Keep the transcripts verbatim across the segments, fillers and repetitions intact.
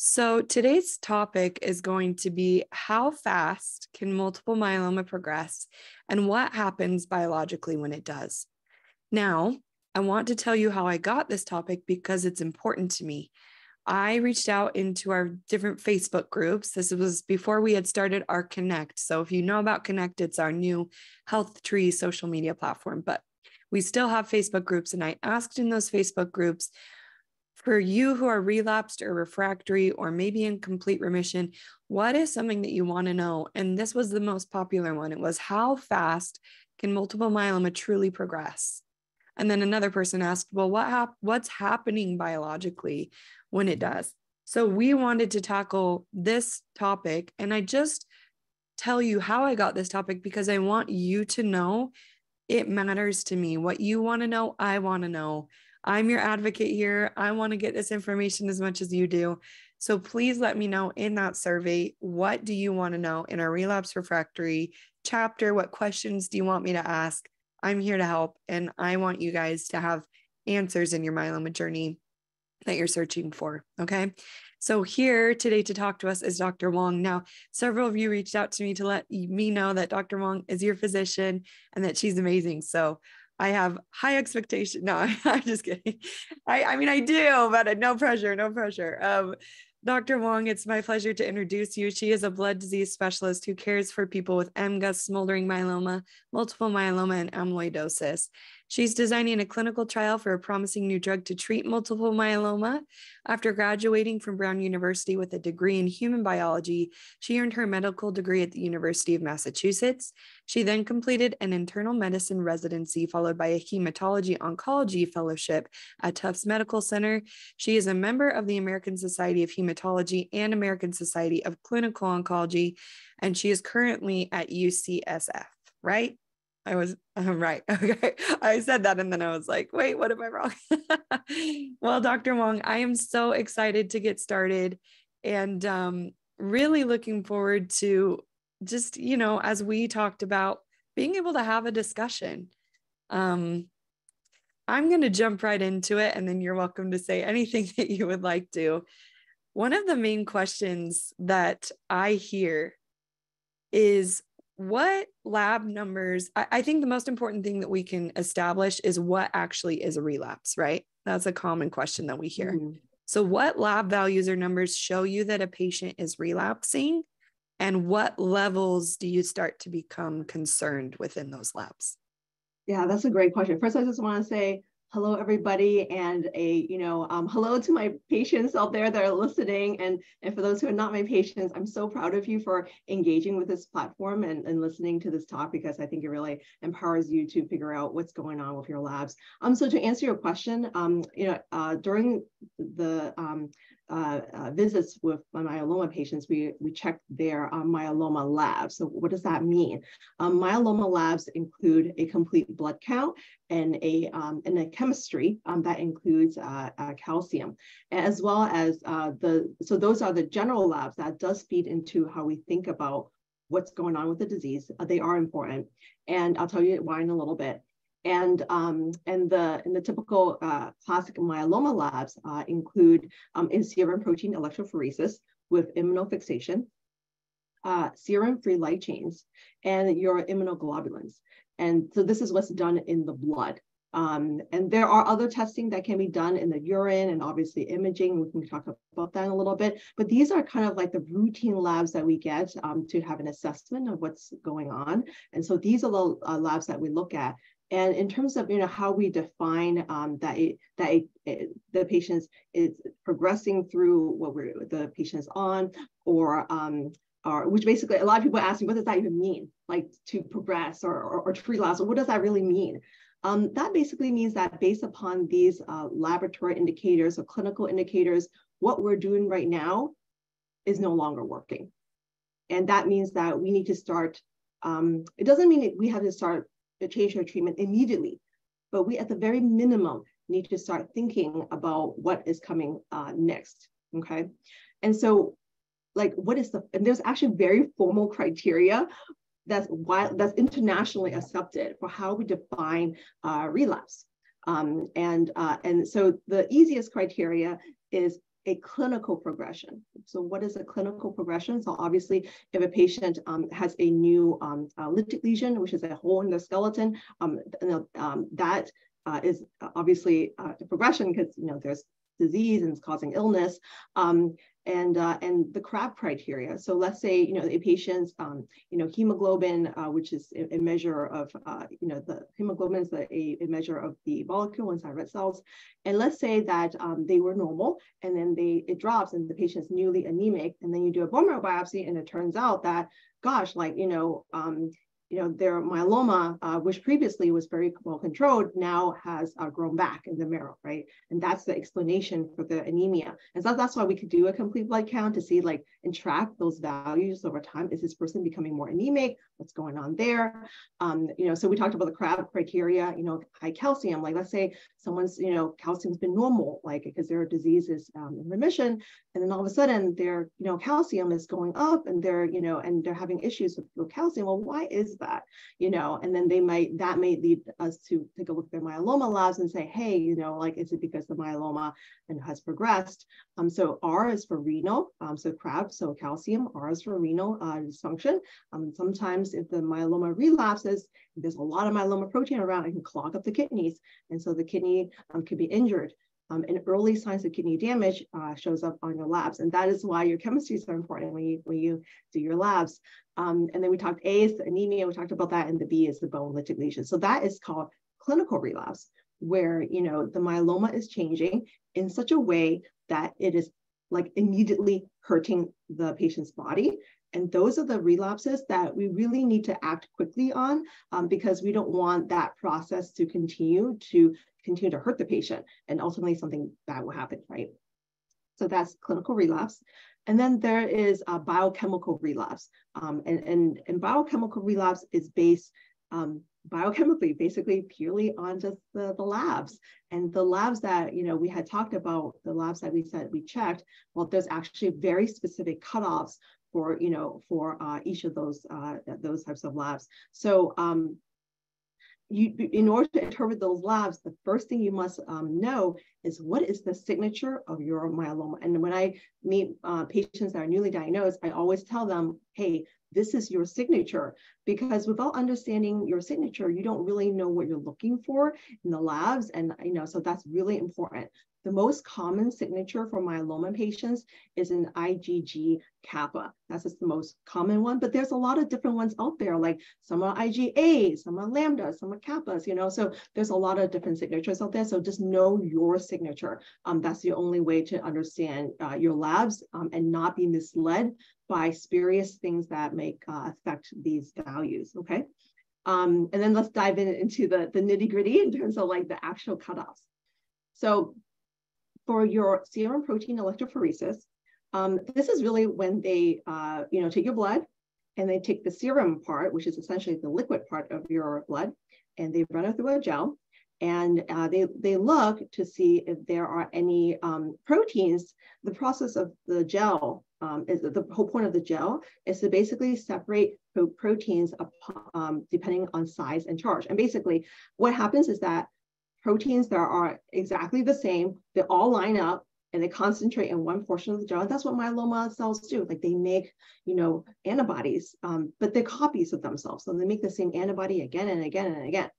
So today's topic is going to be how fast can multiple myeloma progress and what happens biologically when it does. Now, I want to tell you how I got this topic because it's important to me. I reached out into our different Facebook groups. This was before we had started our Connect. So if you know about Connect, it's our new HealthTree social media platform, but we still have Facebook groups. And I asked in those Facebook groups, for you who are relapsed or refractory, or maybe in complete remission, what is something that you want to know? And this was the most popular one. It was, how fast can multiple myeloma truly progress? And then another person asked, well, what hap what's happening biologically when it does? So we wanted to tackle this topic. And I just tell you how I got this topic because I want you to know it matters to me. What you want to know, I want to know. I'm your advocate here. I want to get this information as much as you do. So please let me know in that survey, what do you want to know in our relapse refractory chapter? What questions do you want me to ask? I'm here to help. And I want you guys to have answers in your myeloma journey that you're searching for. Okay. So here today to talk to us is Doctor Wong. Now, several of you reached out to me to let me know that Doctor Wong is your physician and that she's amazing. So I have high expectations. No, I'm just kidding. I, I mean, I do, but no pressure, no pressure. Um, Doctor Wong, it's my pleasure to introduce you. She is a blood disease specialist who cares for people with M G U S, smoldering myeloma, multiple myeloma, and amyloidosis. She's designing a clinical trial for a promising new drug to treat multiple myeloma. After graduating from Brown University with a degree in human biology, she earned her medical degree at the University of Massachusetts. She then completed an internal medicine residency followed by a hematology oncology fellowship at Tufts Medical Center. She is a member of the American Society of Hematology and American Society of Clinical Oncology, and she is currently at U C S F, right? I was um, right. Okay. I said that. And then I was like, wait, what am I wrong? Well, Doctor Wong, I am so excited to get started and um, really looking forward to just, you know, as we talked about, being able to have a discussion. Um, I'm going to jump right into it. And then you're welcome to say anything that you would like to. One of the main questions that I hear is, what lab numbers, I, I think the most important thing that we can establish is what actually is a relapse, right? That's a common question that we hear. Mm-hmm. So what lab values or numbers show you that a patient is relapsing? And what levels do you start to become concerned within those labs? Yeah, that's a great question. First, I just want to say hello, everybody, and a you know um, hello to my patients out there that are listening, and and for those who are not my patients, I'm so proud of you for engaging with this platform and, and listening to this talk, because I think it really empowers you to figure out what's going on with your labs. Um, so to answer your question, um, you know, uh, during the um, Uh, uh, visits with my myeloma patients, we, we check their uh, myeloma labs. So what does that mean? Um, myeloma labs include a complete blood count and a, um, and a chemistry um, that includes uh, uh, calcium, as well as uh, the, so those are the general labs that does feed into how we think about what's going on with the disease. Uh, they are important. And I'll tell you why in a little bit. And um, and the and the typical uh, classic myeloma labs uh, include um, in serum protein electrophoresis with immunofixation, uh, serum-free light chains, and your immunoglobulins. And so this is what's done in the blood. Um, and there are other testing that can be done in the urine and obviously imaging. We can talk about that in a little bit, but these are kind of like the routine labs that we get um, to have an assessment of what's going on. And so these are the uh, labs that we look at. And in terms of you know how we define um, that it, that it, it, the patient is progressing through what we're the patient's on, or um, or which basically a lot of people ask me, what does that even mean? Like to progress or or, or to relapse, or what does that really mean? Um, that basically means that based upon these uh, laboratory indicators or clinical indicators, what we're doing right now is no longer working, and that means that we need to start. Um, it doesn't mean we have to start. to change our treatment immediately, but we at the very minimum need to start thinking about what is coming uh, next, okay? And so like what is the, and there's actually very formal criteria that's why that's internationally accepted for how we define uh, relapse. Um, and, uh, and so the easiest criteria is a clinical progression. So what is a clinical progression? So obviously, if a patient um, has a new um, uh, lytic lesion, which is a hole in the skeleton, um, um, that uh, is obviously uh, a progression because, you know, there's disease and it's causing illness. Um, And, uh, and the CRAB criteria. So let's say, you know, a patient's, um, you know, hemoglobin, uh, which is a, a measure of, uh, you know, the hemoglobin is a, a measure of the molecule inside red cells. And let's say that um, they were normal and then they it drops and the patient's newly anemic. And then you do a bone marrow biopsy and it turns out that, gosh, like, you know, um, you know, their myeloma, uh, which previously was very well controlled, now has uh, grown back in the marrow, right? And that's the explanation for the anemia. And so that's why we could do a complete blood count to see, like, and track those values over time. Is this person becoming more anemic? What's going on there? Um, you know, so we talked about the CRAB criteria, you know, high calcium. Like, let's say someone's, you know, calcium's been normal, like, because their disease is um, in remission. And then all of a sudden their, you know, calcium is going up and they're, you know, and they're having issues with, with calcium. Well, why is that, you know? And then they might, that may lead us to take a look at their myeloma labs and say, hey, you know, like, is it because the myeloma and has progressed? Um, so R is for renal, um, so CRAB, so calcium, R is for renal uh, dysfunction. Um, sometimes if the myeloma relapses, there's a lot of myeloma protein around, it can clog up the kidneys. And so the kidney um, could be injured. Um, and early signs of kidney damage uh, shows up on your labs. And that is why your chemistry is so important when you, when you do your labs. Um, and then we talked A is the anemia, we talked about that, and the B is the bone lytic lesion. So that is called clinical relapse, where, you know, the myeloma is changing in such a way that it is, like, immediately hurting the patient's body. And those are the relapses that we really need to act quickly on, um, because we don't want that process to continue to continue to hurt the patient, and ultimately something bad will happen, right? So that's clinical relapse. And then there is a biochemical relapse. Um, and, and, and biochemical relapse is based um, biochemically, basically purely on just the, the labs. And the labs that, you know, we had talked about, the labs that we said we checked, well, there's actually very specific cutoffs for, you know, for uh, each of those, uh, those types of labs. So um, you, in order to interpret those labs, the first thing you must um, know is what is the signature of your myeloma. And when I meet uh, patients that are newly diagnosed, I always tell them, hey, this is your signature, because without understanding your signature, you don't really know what you're looking for in the labs. And, you know, so that's really important. The most common signature for myeloma patients is an IgG kappa. That's just the most common one, but there's a lot of different ones out there. Like, some are IgA, some are lambda, some are kappas, you know, so there's a lot of different signatures out there. So just know your signature. Um, that's the only way to understand uh, your labs um, and not be misled by spurious things that may uh, affect these values, okay? Um, and then let's dive in into the, the nitty gritty in terms of, like, the actual cutoffs. So for your serum protein electrophoresis, um, this is really when they, uh, you know, take your blood and they take the serum part, which is essentially the liquid part of your blood, and they run it through a gel. And uh, they, they look to see if there are any um, proteins. The process of the gel, um, is the whole point of the gel is to basically separate proteins upon, um, depending on size and charge. And basically what happens is that proteins that are exactly the same, they all line up and they concentrate in one portion of the gel. And that's what myeloma cells do. Like, they make, you know, antibodies, um, but they're copies of themselves. So they make the same antibody again and again and again.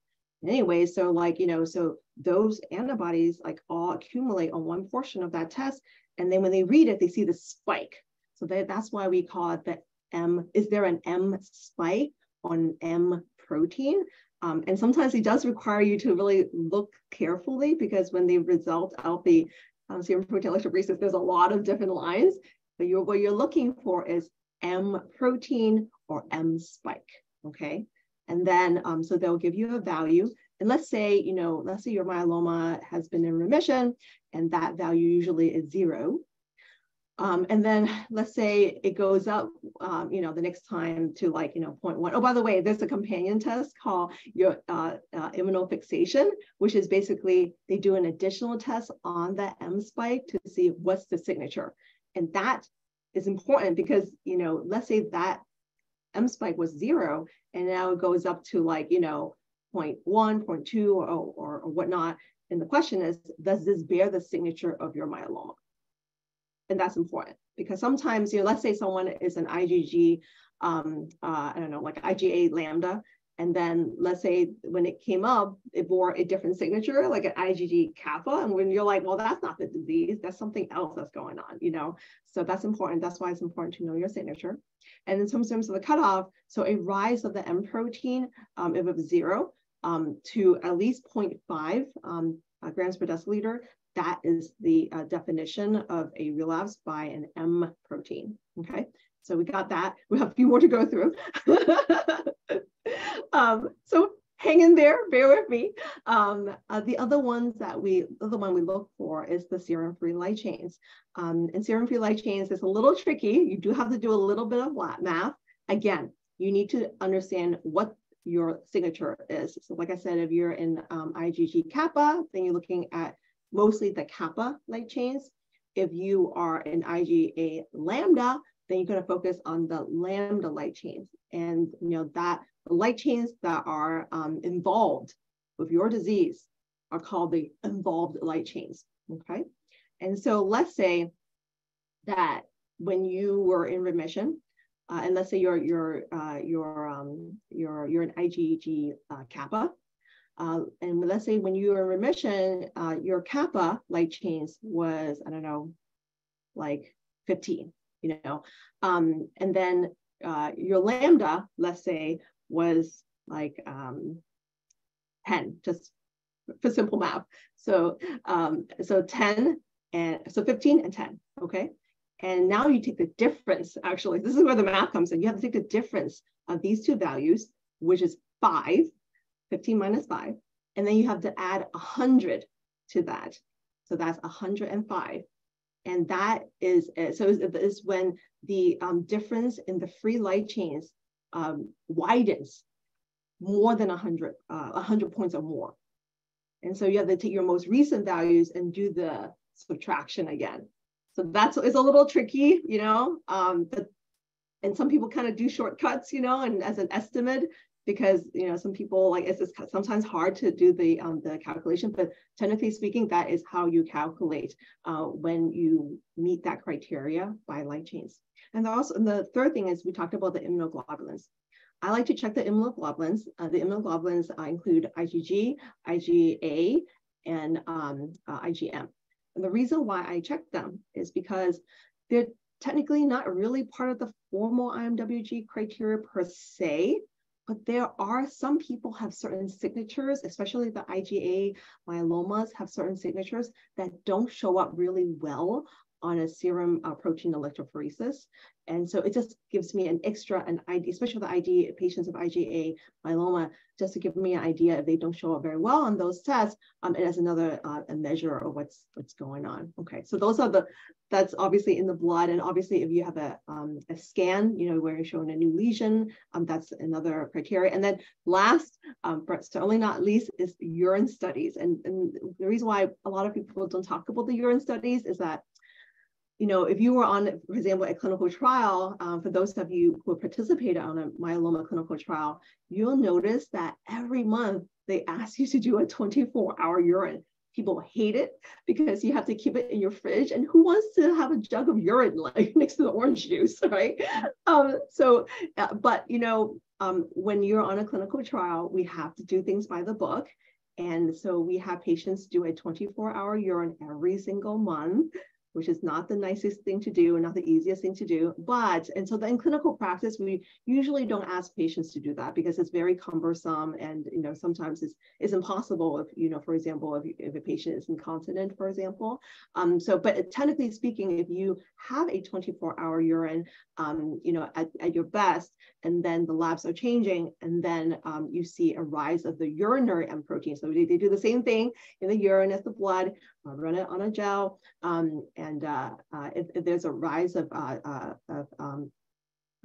Anyway, so, like, you know, so those antibodies, like, all accumulate on one portion of that test. And then when they read it, they see the spike. So they, that's why we call it the M. Is there an M spike on M protein? Um, and sometimes it does require you to really look carefully, because when they result out the um, serum protein electrophoresis, there's a lot of different lines. But you're, what you're looking for is M protein or M spike, okay? And then, um, so they'll give you a value. And let's say, you know, let's say your myeloma has been in remission, and that value usually is zero. Um, and then let's say it goes up, um, you know, the next time to, like, you know, zero point one. Oh, by the way, there's a companion test called your uh, uh, immunofixation, which is basically they do an additional test on the M spike to see what's the signature. And that is important because, you know, let's say that M spike was zero, and now it goes up to, like, you know, zero point one, zero point two, or, or, or whatnot. And the question is, does this bear the signature of your myeloma? And that's important because sometimes, you know, let's say someone is an IgG, um, uh, I don't know, like IgA lambda. And then let's say when it came up, it bore a different signature, like an IgG kappa. And when you're like, well, that's not the disease, that's something else that's going on, you know? So that's important. That's why it's important to know your signature. And in terms of the cutoff, so a rise of the M protein, um, if of zero um, to at least zero point five um, grams per deciliter, that is the uh, definition of a relapse by an M protein, okay? So we got that. We have a few more to go through. um, so hang in there, bear with me. Um, uh, the other ones that we, the other one we look for is the serum-free light chains. Um, and serum-free light chains is a little tricky. You do have to do a little bit of math. Again, you need to understand what your signature is. So like I said, if you're in um, IgG kappa, then you're looking at mostly the kappa light chains. If you are in IgA lambda, then you're going to focus on the lambda light chains, and you know that the light chains that are um, involved with your disease are called the involved light chains. Okay, and so let's say that when you were in remission, uh, and let's say you're you're uh, you're um, you're you're an IgG uh, kappa, uh, and let's say when you were in remission, uh, your kappa light chains was, I don't know, like fifteen. You know, um, and then uh, your lambda, let's say, was like um, ten, just for simple math. So, um, so ten and so fifteen and ten, okay. And now you take the difference. Actually, this is where the math comes in. You have to take the difference of these two values, which is five, fifteen minus five, and then you have to add a hundred to that. So that's a hundred and five. And that is, so is when the um, difference in the free light chains um, widens more than one hundred, uh, one hundred points or more. And so you have to take your most recent values and do the subtraction again. So that's, it's a little tricky, you know, um, but, and some people kind of do shortcuts, you know, and as an estimate, because, you know, some people like, it's just sometimes hard to do the um, the calculation, but technically speaking, that is how you calculate uh, when you meet that criteria by light chains. And also, and the third thing is we talked about the immunoglobulins. I like to check the immunoglobulins. Uh, the immunoglobulins uh, include IgG, IgA, and um, uh, IgM. And the reason why I check them is because they're technically not really part of the formal I M W G criteria per se, but there are some people have certain signatures, especially the IgA myelomas have certain signatures that don't show up really well on a serum uh, protein electrophoresis. And so it just gives me an extra, an idea, especially the I D patients of IgA myeloma, just to give me an idea if they don't show up very well on those tests, um, and as another uh, a measure of what's what's going on. Okay, so those are the, that's obviously in the blood, and obviously if you have a, um, a scan, you know, where you're showing a new lesion, um, that's another criteria. And then last, um, but certainly not least, is urine studies. And, and the reason why a lot of people don't talk about the urine studies is that, you know, if you were on, for example, a clinical trial, um, for those of you who participated on a myeloma clinical trial, you'll notice that every month they ask you to do a twenty-four hour urine. People hate it because you have to keep it in your fridge, and who wants to have a jug of urine like next to the orange juice, right? Um, so, uh, but you know, um, when you're on a clinical trial, we have to do things by the book, and so we have patients do a twenty-four hour urine every single month, which is not the nicest thing to do and not the easiest thing to do. But, and so in clinical practice, we usually don't ask patients to do that because it's very cumbersome. And, you know, sometimes it's, it's impossible if, you know, for example, if, if a patient is incontinent, for example. Um, so, but technically speaking, if you have a twenty-four hour urine, um, you know, at, at your best, and then the labs are changing, and then um, you see a rise of the urinary M protein. So they, they do the same thing in the urine as the blood, run it on a gel, um, and uh, uh, if, if there's a rise of, uh, uh, of um,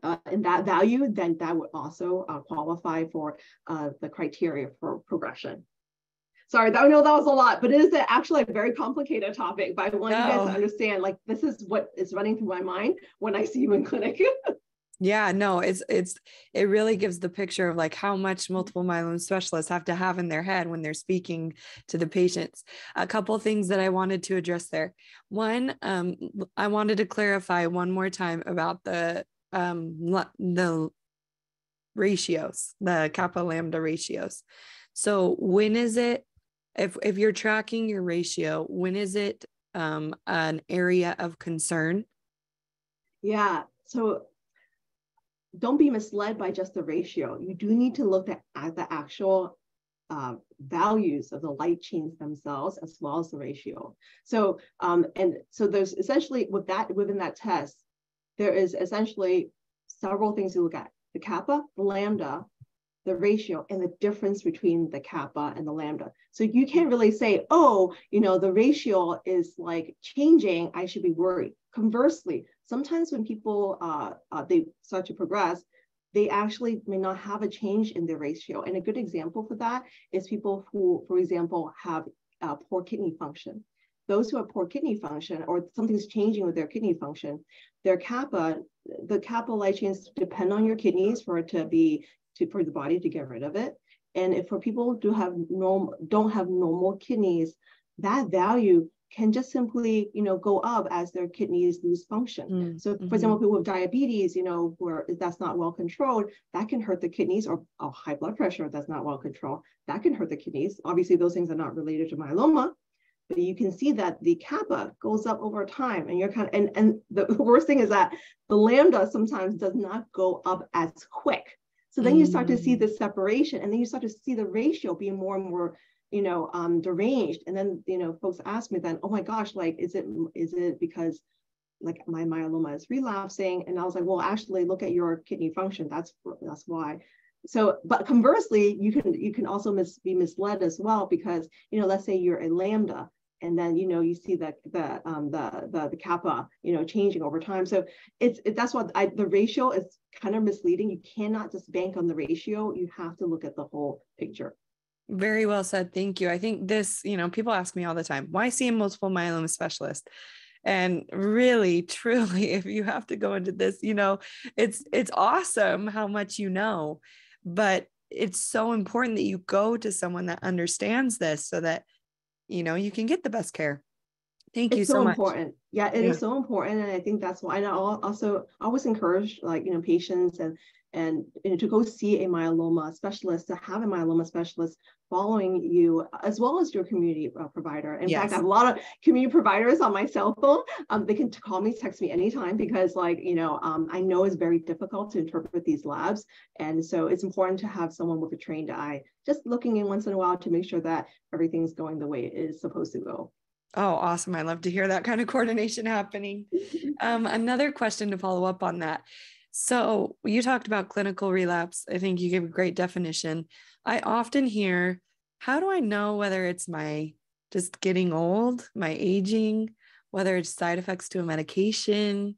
uh, in that value, then that would also uh, qualify for uh, the criteria for progression. Sorry, I know that was a lot, but it is actually a very complicated topic, but I want no. you guys to understand, like, this is what is running through my mind when I see you in clinic. Yeah, no, it's, it's, it really gives the picture of like how much multiple myeloma specialists have to have in their head when they're speaking to the patients. A couple of things that I wanted to address there. One, um, I wanted to clarify one more time about the, um, the ratios, the kappa lambda ratios. So when is it, if, if you're tracking your ratio, when is it, um, an area of concern? Yeah. So don't be misled by just the ratio. You do need to look at, at the actual uh, values of the light chains themselves, as well as the ratio. So, um, and so there's essentially with that, within that test, there is essentially several things you look at: the kappa, the lambda, the ratio, and the difference between the kappa and the lambda. So you can't really say, oh, you know, the ratio is like changing, I should be worried. Conversely, sometimes when people, uh, uh, they start to progress, they actually may not have a change in their ratio. And a good example for that is people who, for example, have uh, poor kidney function. Those who have poor kidney function, or something's changing with their kidney function, their kappa, the kappa light chains depend on your kidneys for it to be, to, for the body to get rid of it. And if for people who have normal, don't have normal kidneys, that value can just simply, you know, go up as their kidneys lose function. Mm, so, for mm-hmm. example, people with diabetes, you know, where that's not well controlled, that can hurt the kidneys, or oh, high blood pressure that's not well controlled, that can hurt the kidneys. Obviously, those things are not related to myeloma, but you can see that the kappa goes up over time, and you're kind of, and and the worst thing is that the lambda sometimes does not go up as quick. So then mm. you start to see the separation, and then you start to see the ratio being more and more, you know, um, deranged. And then, you know, folks ask me then, oh my gosh, like, is it, is it because like my myeloma is relapsing? And I was like, well, actually look at your kidney function. That's, that's why. So, but conversely, you can, you can also mis, be misled as well, because, you know, let's say you're a lambda, and then, you know, you see the, the, um, the, the, the kappa, you know, changing over time. So it's, it, that's what I, the ratio is kind of misleading. You cannot just bank on the ratio. You have to look at the whole picture. Very well said. Thank you. I think this, you know, people ask me all the time, why see a multiple myeloma specialist? And really, truly, if you have to go into this, you know, it's, it's awesome how much you know, but it's so important that you go to someone that understands this so that, you know, you can get the best care. Thank you so much. It's so important. Yeah, it is so important. And I think that's why I also always encourage, like, you know, patients and, and you know, to go see a myeloma specialist, to have a myeloma specialist following you, as well as your community uh, provider. In yes. fact, I have a lot of community providers on my cell phone. Um, they can call me, text me anytime, because like, you know, um, I know it's very difficult to interpret these labs. And so it's important to have someone with a trained eye, just looking in once in a while to make sure that everything's going the way it is supposed to go. Oh, awesome. I love to hear that kind of coordination happening. Um, another question to follow up on that. So you talked about clinical relapse. I think you gave a great definition. I often hear, how do I know whether it's my just getting old, my aging, whether it's side effects to a medication,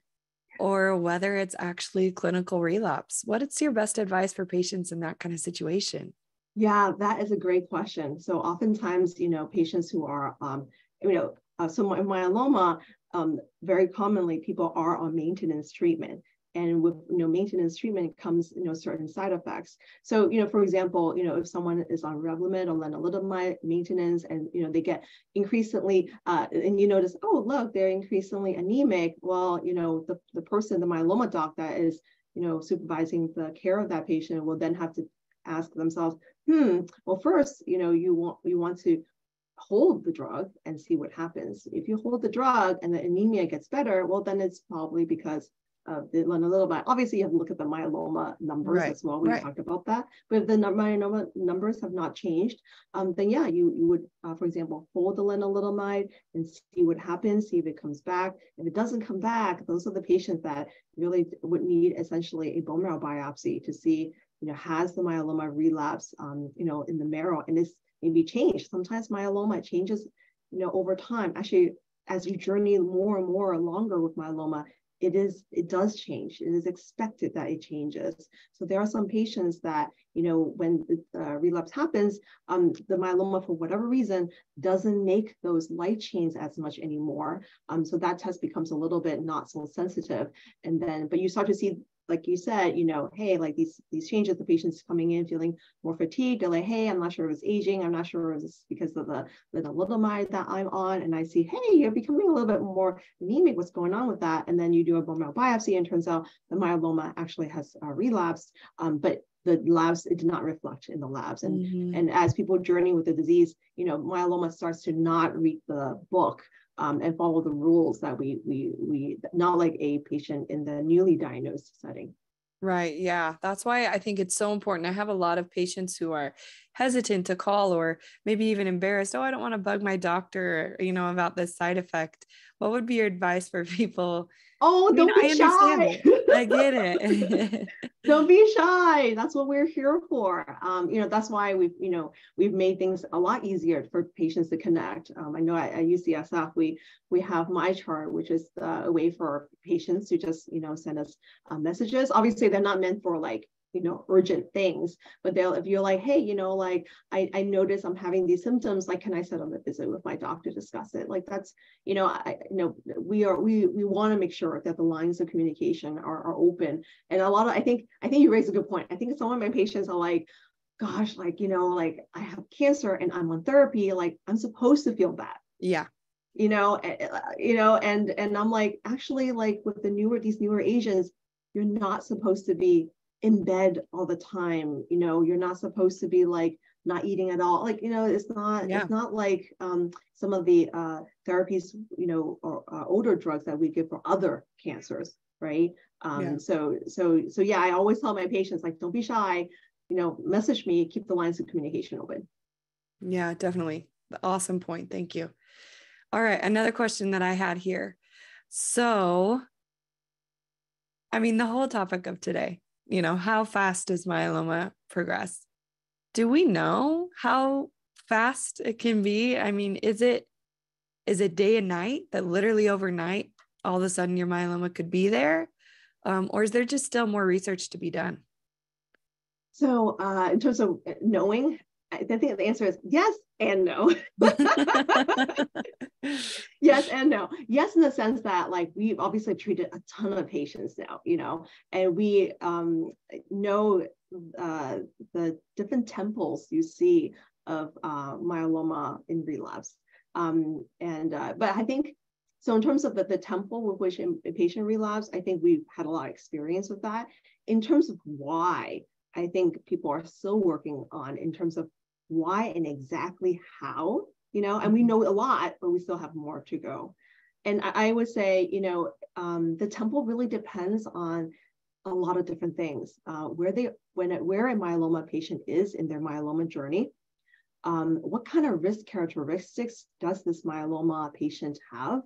or whether it's actually clinical relapse? What is your best advice for patients in that kind of situation? Yeah, that is a great question. So oftentimes, you know, patients who are, um, you know, uh, so my myeloma, um, very commonly people are on maintenance treatment. And with, you know, maintenance treatment comes, you know, certain side effects. So, you know, for example, you know, if someone is on Revlimid or lenalidomide maintenance, and, you know, they get increasingly, uh, and you notice, oh, look, they're increasingly anemic. Well, you know, the, the person, the myeloma doc that is, you know, supervising the care of that patient will then have to ask themselves, hmm, well, first, you know, you want, you want to hold the drug and see what happens. If you hold the drug and the anemia gets better, well, then it's probably because of the lenalidomide. Obviously, you have to look at the myeloma numbers right, as well. We right. talked about that. But if the myeloma numbers have not changed, um, then yeah, you, you would, uh, for example, hold the lenalidomide and see what happens, see if it comes back. If it doesn't come back, those are the patients that really would need essentially a bone marrow biopsy to see, you know, has the myeloma relapsed, um, you know, in the marrow, and it's maybe changed. Sometimes myeloma changes, you know, over time. Actually, as you journey more and more longer with myeloma, it is, it does change. It is expected that it changes. So there are some patients that, you know, when the uh, relapse happens, um, the myeloma, for whatever reason, doesn't make those light chains as much anymore. Um, so that test becomes a little bit not so sensitive. And then, but you start to see like you said, you know, hey, like these these changes, the patient's coming in feeling more fatigued. They're like, hey, I'm not sure if it's aging. I'm not sure if it's because of the lenalidomide that I'm on. And I see, hey, you're becoming a little bit more anemic. What's going on with that? And then you do a bone marrow biopsy, and it turns out the myeloma actually has uh, relapsed. Um, but the labs, it did not reflect in the labs. And, mm-hmm. and as people journey with the disease, you know, myeloma starts to not read the book um, and follow the rules that we, we, we, not like a patient in the newly diagnosed setting. Right. Yeah. That's why I think it's so important. I have a lot of patients who are hesitant to call or maybe even embarrassed. Oh, I don't want to bug my doctor, you know, about this side effect. What would be your advice for people? Oh, don't I mean, be I shy. I get it. Don't be shy. That's what we're here for. Um, you know, that's why we've, you know, we've made things a lot easier for patients to connect. Um, I know at, at U C S F, we, we have my chart, which is uh, a way for patients to just, you know, send us uh, messages. Obviously they're not meant for like, you know, urgent things, but they'll, if you're like, hey, you know, like I, I notice I'm having these symptoms, like, can I set up a visit with my doctor to discuss it? Like that's, you know, I you know we are, we, we want to make sure that the lines of communication are, are open. And a lot of, I think, I think you raised a good point. I think some of my patients are like, gosh, like, you know, like I have cancer and I'm on therapy. Like I'm supposed to feel bad. Yeah. You know, you know, and, and I'm like, actually like with the newer, these newer agents, you're not supposed to be in bed all the time. You know, you're not supposed to be like not eating at all. Like, you know, it's not, yeah. it's not like um, some of the uh, therapies, you know, or uh, older drugs that we give for other cancers. Right. Um, yeah. So, so, so yeah, I always tell my patients, like, don't be shy, you know, message me, keep the lines of communication open. Yeah, definitely. Awesome point. Thank you. All right. Another question that I had here. So, I mean, the whole topic of today, you know, how fast does myeloma progress? Do we know how fast it can be? I mean, is it, is it day and night that literally overnight, all of a sudden your myeloma could be there? Um, or is there just still more research to be done? So uh, in terms of knowing, I think the answer is yes and no. Yes and no. Yes, in the sense that like we've obviously treated a ton of patients now, you know, and we um, know uh, the different temples you see of uh, myeloma in relapse. Um, and uh, but I think so in terms of the, the temple with which a patient relapse, I think we've had a lot of experience with that. In terms of why, I think people are still working on in terms of why and exactly how, you know, and we know a lot, but we still have more to go. And I, I would say, you know, um, the tempo really depends on a lot of different things, uh, where they, when, it, where a myeloma patient is in their myeloma journey, um, what kind of risk characteristics does this myeloma patient have?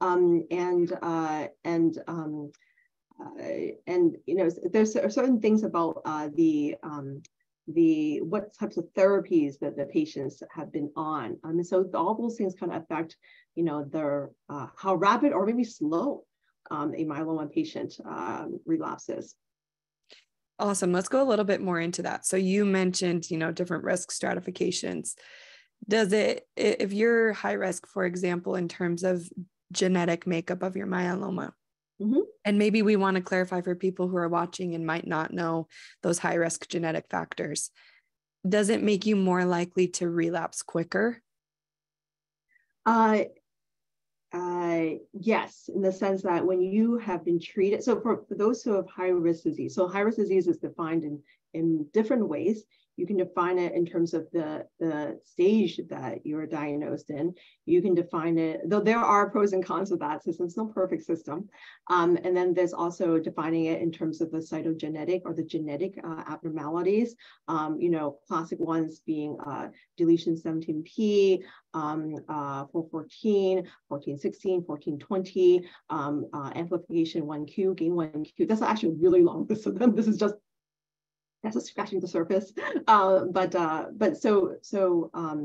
Um, and, uh, and, um, Uh, and, you know, there's certain things about uh, the, um, the, what types of therapies that the patients have been on. I mean, so all those things kind of affect, you know, their, uh, how rapid or maybe slow um, a myeloma patient um, relapses. Awesome. Let's go a little bit more into that. So you mentioned, you know, different risk stratifications. Does it, if you're high risk, for example, in terms of genetic makeup of your myeloma, mm-hmm. and maybe we want to clarify for people who are watching and might not know those high risk genetic factors, does it make you more likely to relapse quicker? Uh, uh, yes, in the sense that when you have been treated, so for, for those who have high risk disease, so high risk disease is defined in, in different ways. You can define it in terms of the, the stage that you're diagnosed in. You can define it, though there are pros and cons of that system. It's no perfect system. Um, and then there's also defining it in terms of the cytogenetic or the genetic uh, abnormalities, um, you know, classic ones being uh, deletion seventeen P, um, uh, four fourteen, fourteen sixteen, fourteen twenty, um, uh, amplification one Q, gain one Q. That's actually a really long list of them. This is just That's just scratching the surface, uh, but uh, but so so um,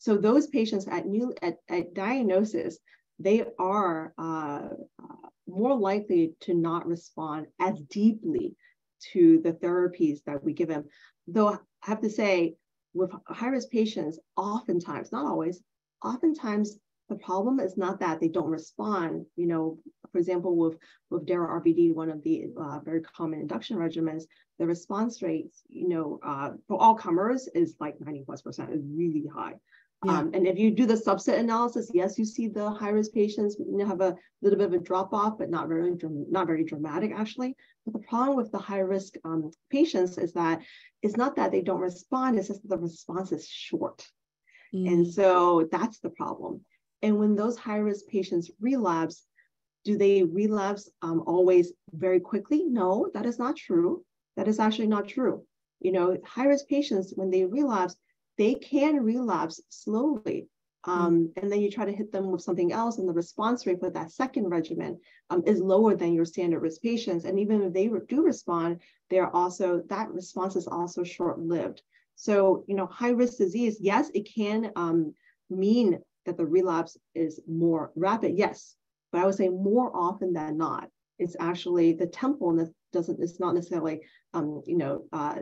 so those patients at new at, at diagnosis, they are uh, uh, more likely to not respond as deeply to the therapies that we give them. Though I have to say, with high risk patients, oftentimes, not always, oftentimes The problem is not that they don't respond. You know, for example, with, with DARA R B D, one of the uh, very common induction regimens, the response rates, you know, uh, for all comers is like ninety plus percent, is really high. Yeah. Um, and if you do the subset analysis, yes, you see the high-risk patients have a little bit of a drop-off, but not very, not very dramatic, actually. But the problem with the high-risk um, patients is that it's not that they don't respond, it's just that the response is short. Mm. And so that's the problem. And when those high-risk patients relapse, do they relapse um, always very quickly? No, that is not true. That is actually not true. You know, high-risk patients, when they relapse, they can relapse slowly. Um, and then you try to hit them with something else, and the response rate for that second regimen um, is lower than your standard risk patients. And even if they do respond, they're also, that response is also short-lived. So, you know, high-risk disease, yes, it can um, mean that the relapse is more rapid, yes, but I would say more often than not, it's actually the tempo doesn't, it's not necessarily, um, you know, uh,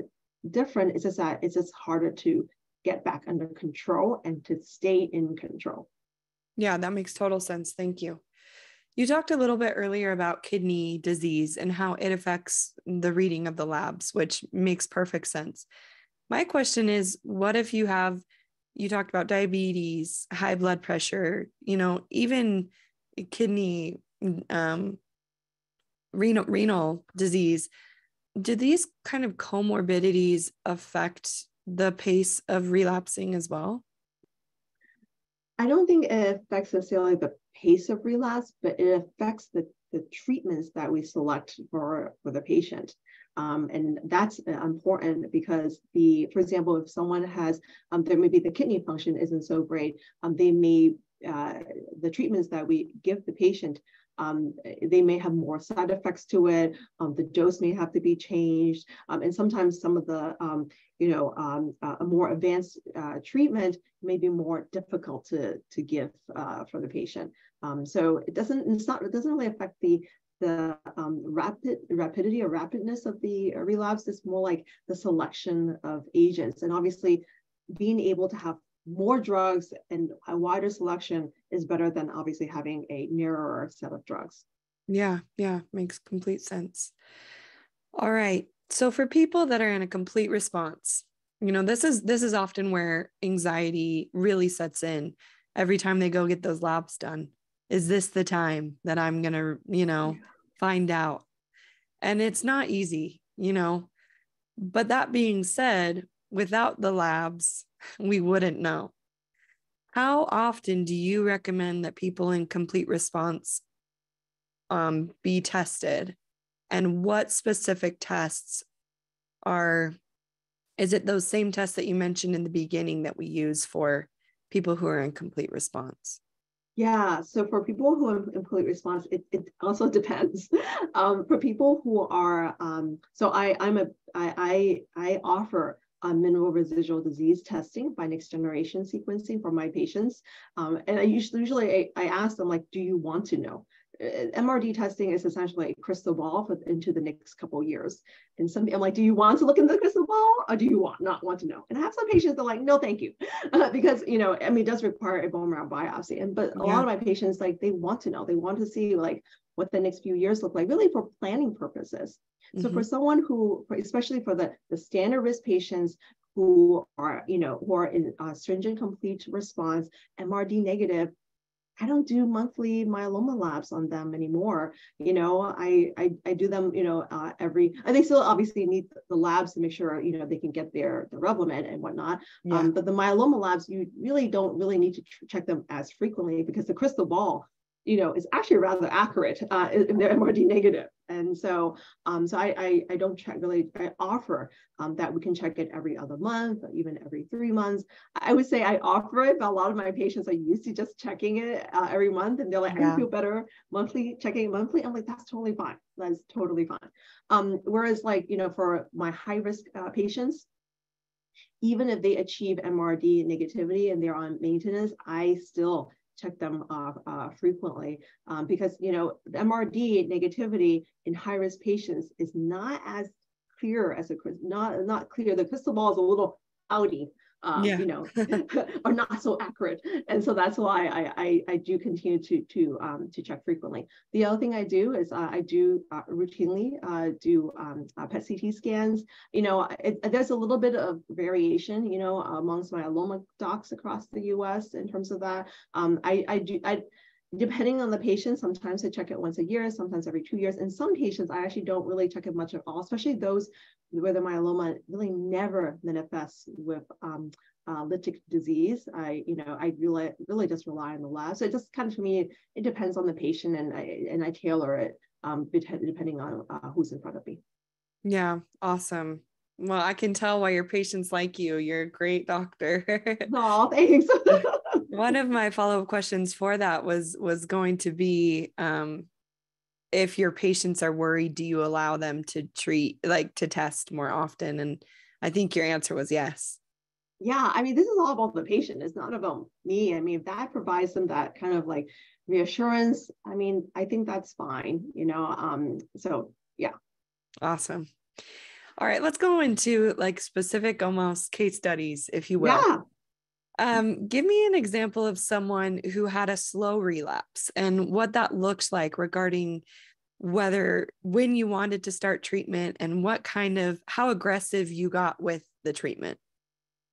different. It's just that it's just harder to get back under control and to stay in control. Yeah, that makes total sense. Thank you. You talked a little bit earlier about kidney disease and how it affects the reading of the labs, which makes perfect sense. My question is, what if you have, you talked about diabetes, high blood pressure, you know, even kidney, um, renal, renal disease. Do these kind of comorbidities affect the pace of relapsing as well? I don't think it affects necessarily the pace of relapse, but it affects the, the treatments that we select for, for the patient. Um, and that's important because the, for example, if someone has, um, there may be the kidney function isn't so great, um, they may, uh, the treatments that we give the patient, um, they may have more side effects to it. Um, the dose may have to be changed. Um, and sometimes some of the, um, you know, um, a more advanced uh, treatment may be more difficult to, to give uh, for the patient. Um, so it doesn't, it's not, it doesn't really affect the the um, rapid rapidity or rapidness of the relapse. Is more like the selection of agents. And obviously being able to have more drugs and a wider selection is better than obviously having a narrower set of drugs. Yeah, yeah, makes complete sense. All right, so for people that are in a complete response, you know, this is, this is often where anxiety really sets in every time they go get those labs done. Is this the time that I'm going to, you know, find out? And it's not easy, you know, but that being said, without the labs, we wouldn't know. How often do you recommend that people in complete response um, be tested? And what specific tests are, is it those same tests that you mentioned in the beginning that we use for people who are in complete response? Yeah, so for people who have complete response, it, it also depends. Um, for people who are, um, so I I'm a I I, I offer a minimal residual disease testing by next generation sequencing for my patients, um, and I usually usually I, I ask them, like, do you want to know? M R D testing is essentially a crystal ball for, into the next couple of years. And some, I'm like, do you want to look in the crystal ball or do you want not want to know? And I have some patients that are like, no, thank you. Uh, because, you know, I mean, it does require a bone marrow biopsy. And, but a yeah. lot of my patients, like, they want to know, they want to see like what the next few years look like, really for planning purposes. Mm-hmm. So for someone who, especially for the, the standard risk patients who are, you know, who are in uh, stringent complete response, M R D negative, I don't do monthly myeloma labs on them anymore. You know, I I, I do them, you know, uh, every, and they still obviously need the labs to make sure, you know, they can get their, their Revlimid and whatnot. Yeah. Um, but the myeloma labs, you really don't really need to check them as frequently because the crystal ball, you know, is actually rather accurate uh, if they're M R D negative. And so, um, so I, I, I don't check really, I offer um, that we can check it every other month, or even every three months. I would say I offer it, but a lot of my patients are used to just checking it uh, every month. And they're like, yeah. I feel better monthly, checking it monthly. I'm like, that's totally fine. That's totally fine. Um, whereas like, you know, for my high risk uh, patients, even if they achieve M R D negativity and they're on maintenance, I still check them uh, uh, frequently um, because, you know, the M R D negativity in high-risk patients is not as clear as a, not, not clear. The crystal ball is a little outy um, yeah. you know, are not so accurate. And so that's why I, I, I do continue to, to, um, to check frequently. The other thing I do is uh, I do uh, routinely uh, do um, uh, P E T C T scans. You know, it, there's a little bit of variation, you know, amongst myeloma docs across the U S in terms of that. Um, I, I do, I, depending on the patient, sometimes I check it once a year, sometimes every two years. In some patients, I actually don't really check it much at all, especially those where the myeloma really never manifests with um, uh, lytic disease. I, you know, I really, really just rely on the lab. So it just kind of, for me, it depends on the patient, and I, and I tailor it um, depending on uh, who's in front of me. Yeah, awesome. Well, I can tell why your patients like you. You're a great doctor. Oh, thanks. One of my follow-up questions for that was, was going to be, um, if your patients are worried, do you allow them to treat, like to test more often? And I think your answer was yes. Yeah. I mean, this is all about the patient. It's not about me. I mean, if that provides them that kind of like reassurance, I mean, I think that's fine, you know? Um, so yeah. Awesome. All right. Let's go into like specific, almost case studies, if you will. Yeah. Um, give me an example of someone who had a slow relapse and what that looks like regarding whether, when you wanted to start treatment and what kind of, how aggressive you got with the treatment.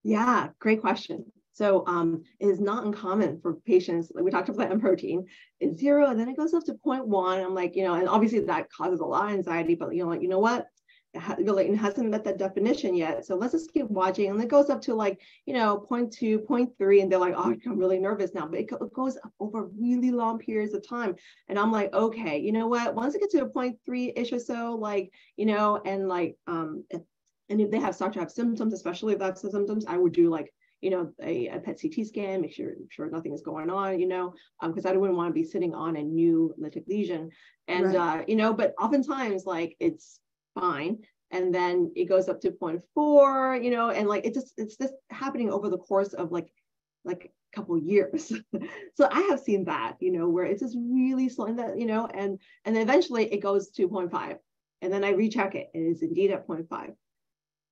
Yeah, great question. So um, it is not uncommon for patients, like we talked about M protein, it's zero and then it goes up to zero point one. I'm like, you know, and obviously that causes a lot of anxiety, but you know, like, you know what? It hasn't met that definition yet. So let's just keep watching. And it goes up to like, you know, zero point two, zero point three. And they're like, oh, I'm really nervous now. But it, it goes up over really long periods of time. And I'm like, okay, you know what? Once it gets to a zero point three-ish or so, like, you know, and like, um, if, and if they have start to have symptoms, especially if that's the symptoms, I would do like, you know, a, a P E T C T scan, make sure, sure nothing is going on, you know, because um, I wouldn't want to be sitting on a new lytic lesion. And, right. uh, you know, but oftentimes like it's fine. And then it goes up to zero point four, you know, and like, it just, it's just happening over the course of like, like a couple of years. So I have seen that, you know, where it's just really slow and that, you know, and, and eventually it goes to zero point five. And then I recheck it. And it is indeed at zero point five.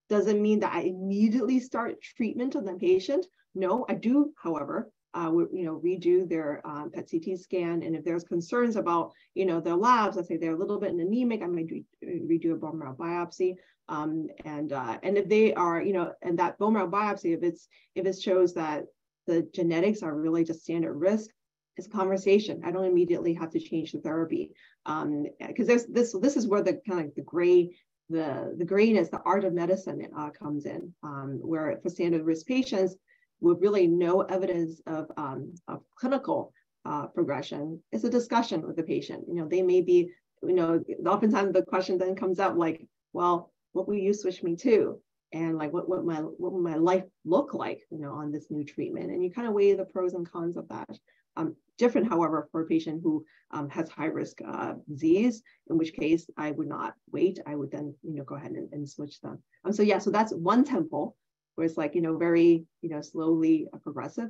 Doesn't mean that I immediately start treatment on the patient. No, I do, however, uh, would, you know, redo their um, P E T C T scan. And if there's concerns about, you know, their labs, let's say they're a little bit anemic, I might re redo a bone marrow biopsy. Um, and, uh, and if they are, you know, and that bone marrow biopsy, if it's, if it shows that the genetics are really just standard risk, it's a conversation. I don't immediately have to change the therapy. Um, cause there's this, this is where the kind of the gray, the, the grayness, the art of medicine uh, comes in, um, where for standard risk patients, with really no evidence of, um, of clinical uh, progression, it's a discussion with the patient. You know, they may be, you know, oftentimes the question then comes up like, well, what will you switch me to? And like, what what my what will my life look like, you know, on this new treatment? And you kind of weigh the pros and cons of that. Um, different, however, for a patient who um, has high risk uh, disease, in which case I would not wait. I would then, you know, go ahead and, and switch them. Um, so yeah, so that's one temple, where it's like, you know, very, you know, slowly progressive.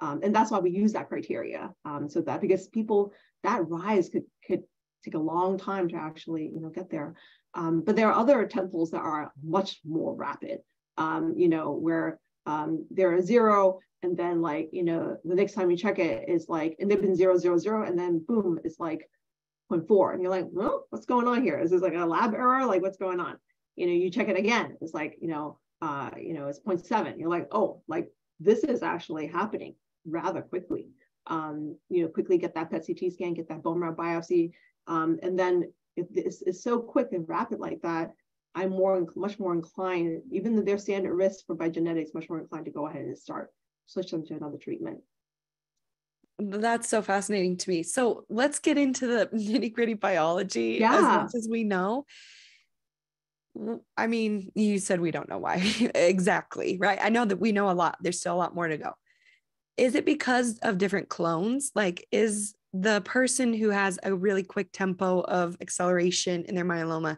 Um, and that's why we use that criteria. Um, so that, because people, that rise could, could take a long time to actually, you know, get there. Um, but there are other temples that are much more rapid, um, you know, where um, there are zero, and then like, you know, the next time you check it is like, and they've been zero, zero, zero, and then boom, it's like zero point four. And you're like, well, what's going on here? Is this like a lab error? Like what's going on? You know, you check it again. It's like, you know, Uh, you know, it's zero point seven. You're like, oh, like this is actually happening rather quickly. Um, you know, quickly get that P E T C T scan, get that bone marrow biopsy. Um, and then if this is so quick and rapid like that, I'm more, much more inclined, even though they're standard risk for by genetics, much more inclined to go ahead and start, switch them to another treatment. That's so fascinating to me. So let's get into the nitty gritty biology yeah. as much as we know. I mean, you said we don't know why exactly, right? I know that we know a lot. There's still a lot more to go. Is it because of different clones? Like, is the person who has a really quick tempo of acceleration in their myeloma,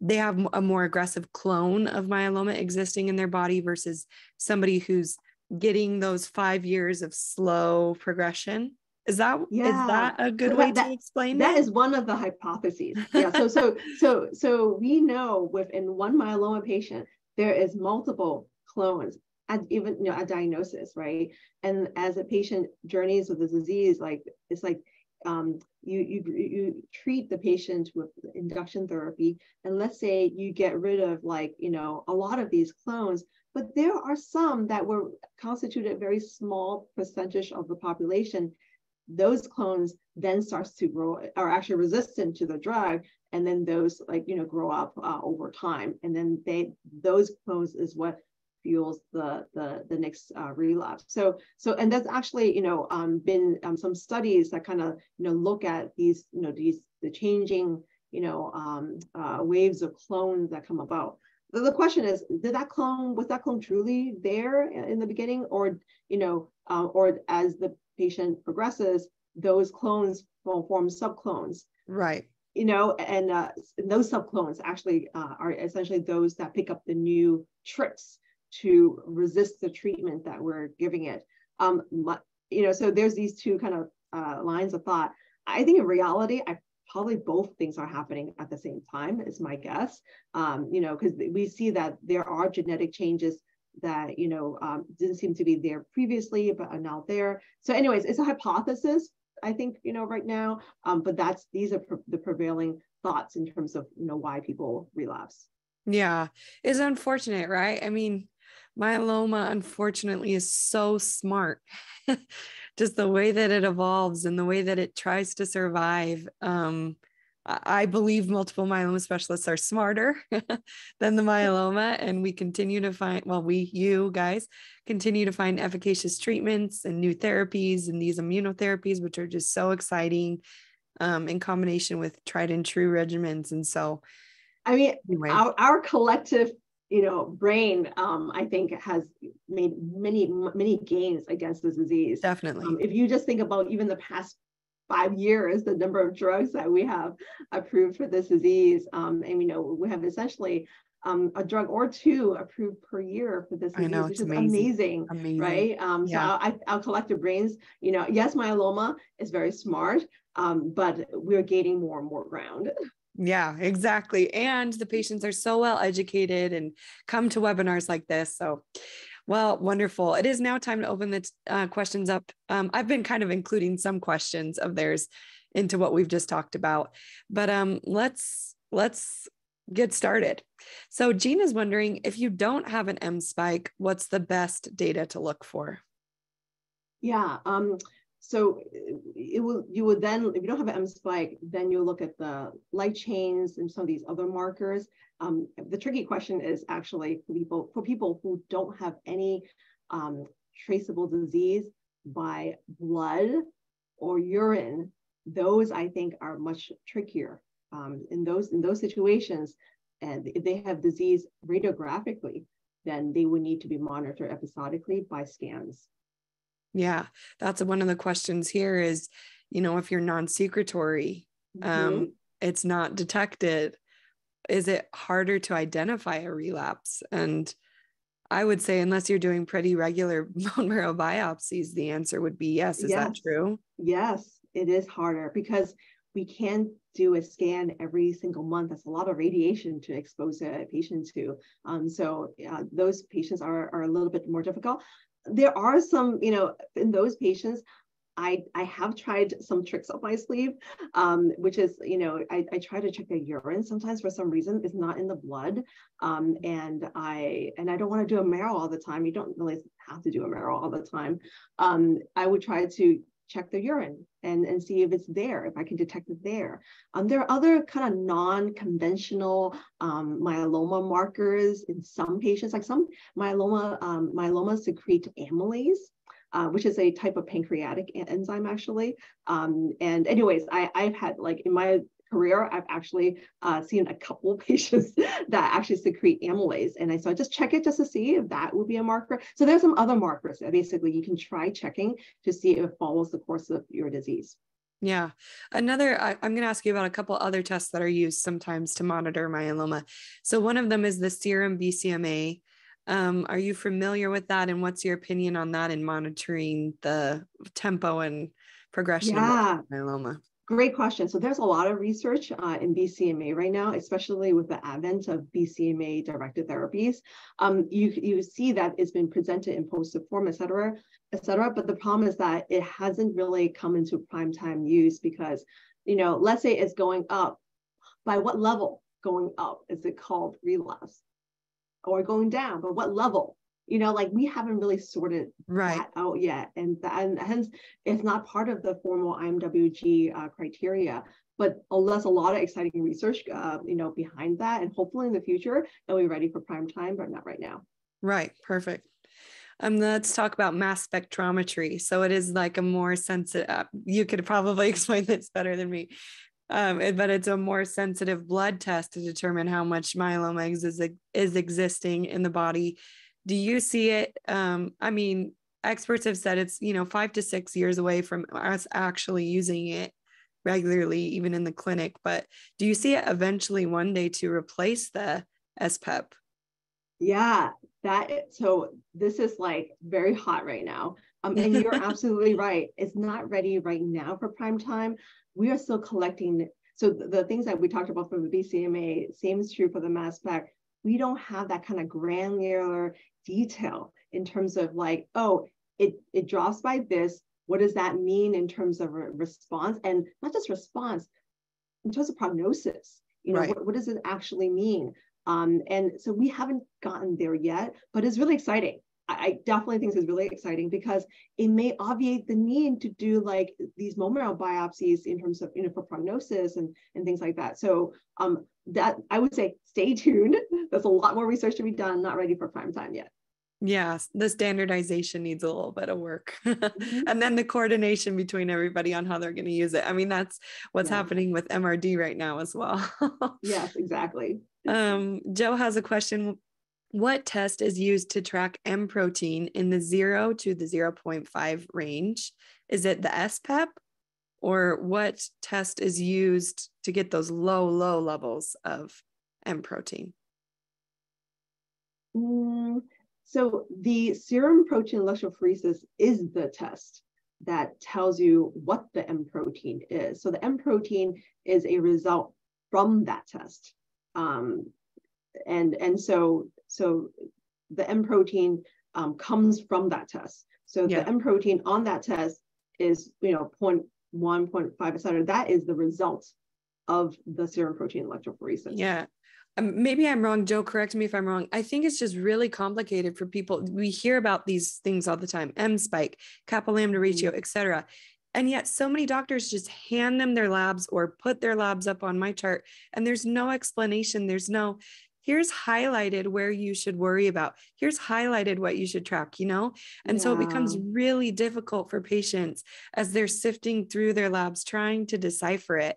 they have a more aggressive clone of myeloma existing in their body versus somebody who's getting those five years of slow progression? Is that, yeah. is that a good so way that, to explain that? That is one of the hypotheses. Yeah. So, so, so, so we know within one myeloma patient, there is multiple clones at even you know at diagnosis, right? And as a patient journeys with the disease, like it's like um, you you you treat the patient with induction therapy, and let's say you get rid of like you know a lot of these clones, but there are some that were constituted a very small percentage of the population. Those clones then starts to grow, are actually resistant to the drug, and then those like you know grow up uh, over time, and then they those clones is what fuels the the the next uh, relapse. So so and that's actually you know um, been um, some studies that kind of you know look at these you know these the changing you know um, uh, waves of clones that come about. The, the question is, did that clone was that clone truly there in the beginning, or you know uh, or as the patient progresses, those clones will form subclones, right? You know, and uh, those subclones actually uh, are essentially those that pick up the new tricks to resist the treatment that we're giving it. Um, you know, so there's these two kind of uh, lines of thought. I think in reality, I probably both things are happening at the same time, is my guess. Um, you know, because we see that there are genetic changes that, you know, um, didn't seem to be there previously, but are now there. So anyways, it's a hypothesis, I think, you know, right now, um, but that's, these are pre- the prevailing thoughts in terms of, you know, why people relapse. Yeah, it's unfortunate, right? I mean, myeloma, unfortunately, is so smart. Just the way that it evolves and the way that it tries to survive. Um, I believe multiple myeloma specialists are smarter than the myeloma, and we continue to find, well, we, you guys continue to find efficacious treatments and new therapies and these immunotherapies, which are just so exciting, um, in combination with tried and true regimens. And so, I mean, anyway. our, our collective, you know, brain, um, I think has made many, many gains against this disease. Definitely. Um, if you just think about even the past five years, the number of drugs that we have approved for this disease, um, and you know we have essentially um, a drug or two approved per year for this disease, know, which is amazing, amazing, amazing. Right? Um, yeah. So I, I'll collect your brains. You know, yes, myeloma is very smart, um, but we're gaining more and more ground. Yeah, exactly. And the patients are so well educated and come to webinars like this. So. Well, wonderful. It is now time to open the uh, questions up. Um, I've been kind of including some questions of theirs into what we've just talked about, but um, let's let's get started. So Jean is wondering, if you don't have an M spike, what's the best data to look for? Yeah. Um, so it will. You would then, if you don't have an M spike, then you'll look at the light chains and some of these other markers. Um, the tricky question is actually for people, for people who don't have any um, traceable disease by blood or urine. Those I think are much trickier um, in those in those situations. And if they have disease radiographically, then they would need to be monitored episodically by scans. Yeah, that's one of the questions here is, you know, if you're non-secretory, mm-hmm. um, it's not detected. Is it harder to identify a relapse? And I would say, unless you're doing pretty regular bone marrow biopsies, the answer would be yes. Is yes. that true? Yes, it is harder because we can't do a scan every single month. That's a lot of radiation to expose a patient to. Um, so uh, those patients are, are a little bit more difficult. There are some, you know, in those patients, I, I have tried some tricks up my sleeve, um, which is, you know, I, I try to check their urine sometimes for some reason. It's not in the blood. Um, and I and I don't want to do a marrow all the time. You don't really have to do a marrow all the time. Um, I would try to check the urine and, and see if it's there, if I can detect it there. Um, there are other kind of non-conventional um, myeloma markers in some patients, like some myeloma, um, myelomas secrete amylase, Uh, which is a type of pancreatic enzyme, actually. Um, and anyways, I, I've had, like, in my career, I've actually uh, seen a couple patients that actually secrete amylase. And I so I just check it just to see if that would be a marker. So there's some other markers that basically you can try checking to see if it follows the course of your disease. Yeah. Another, I, I'm going to ask you about a couple other tests that are used sometimes to monitor myeloma. So one of them is the serum B C M A. Um, are you familiar with that? And what's your opinion on that in monitoring the tempo and progression yeah. of myeloma? Great question. So there's a lot of research uh, in B C M A right now, especially with the advent of B C M A-directed therapies. Um, you, you see that it's been presented in poster form, et cetera, et cetera. But the problem is that it hasn't really come into primetime use because, you know, let's say it's going up. By what level going up is it called relapse? Or going down, but what level? You know, like we haven't really sorted right. that out yet. And, that, and hence, it's not part of the formal I M W G uh, criteria, but there's a lot of exciting research, uh, you know, behind that. And hopefully in the future, they'll be ready for prime time, but not right now. Right. Perfect. Um, let's talk about mass spectrometry. So it is like a more sensitive, uh, you could probably explain this better than me, um, but it's a more sensitive blood test to determine how much myeloma is, is existing in the body. Do you see it? Um, I mean, experts have said it's, you know, five to six years away from us actually using it regularly, even in the clinic. But do you see it eventually one day to replace the S P E P? Yeah, that. So this is like very hot right now. Um, and you're absolutely right. It's not ready right now for prime time. We are still collecting. So the, the things that we talked about for the B C M A, same is true for the mass spec. We don't have that kind of granular detail in terms of like, oh, it, it drops by this. What does that mean in terms of response? And not just response, in terms of prognosis, you know, right. what, what does it actually mean? Um, and so we haven't gotten there yet, but it's really exciting. I, I definitely think it's really exciting because it may obviate the need to do like these bone marrow biopsies in terms of, you know, for prognosis and, and things like that. So um, that I would say, stay tuned. There's a lot more research to be done. Not ready for prime time yet. Yeah, the standardization needs a little bit of work. Mm-hmm. And then the coordination between everybody on how they're going to use it. I mean, that's what's yeah. happening with M R D right now as well. Yes, exactly. Um, Joe has a question. What test is used to track M protein in the zero to the zero point five range? Is it the S P E P? Or what test is used to get those low, low levels of M protein? Mm, so the serum protein electrophoresis is the test that tells you what the M protein is. So the M protein is a result from that test. Um, and, and so, so the M protein um, comes from that test. So yeah. the M protein on that test is, you know, point one point five, et cetera. That is the result of the serum protein electrophoresis. Yeah. Um, maybe I'm wrong. Joe, correct me if I'm wrong. I think it's just really complicated for people. We hear about these things all the time. M spike, kappa lambda ratio, et cetera. And yet so many doctors just hand them their labs or put their labs up on my chart. And there's no explanation. There's no, here's highlighted where you should worry about. Here's highlighted what you should track, you know? And yeah. so it becomes really difficult for patients as they're sifting through their labs, trying to decipher it.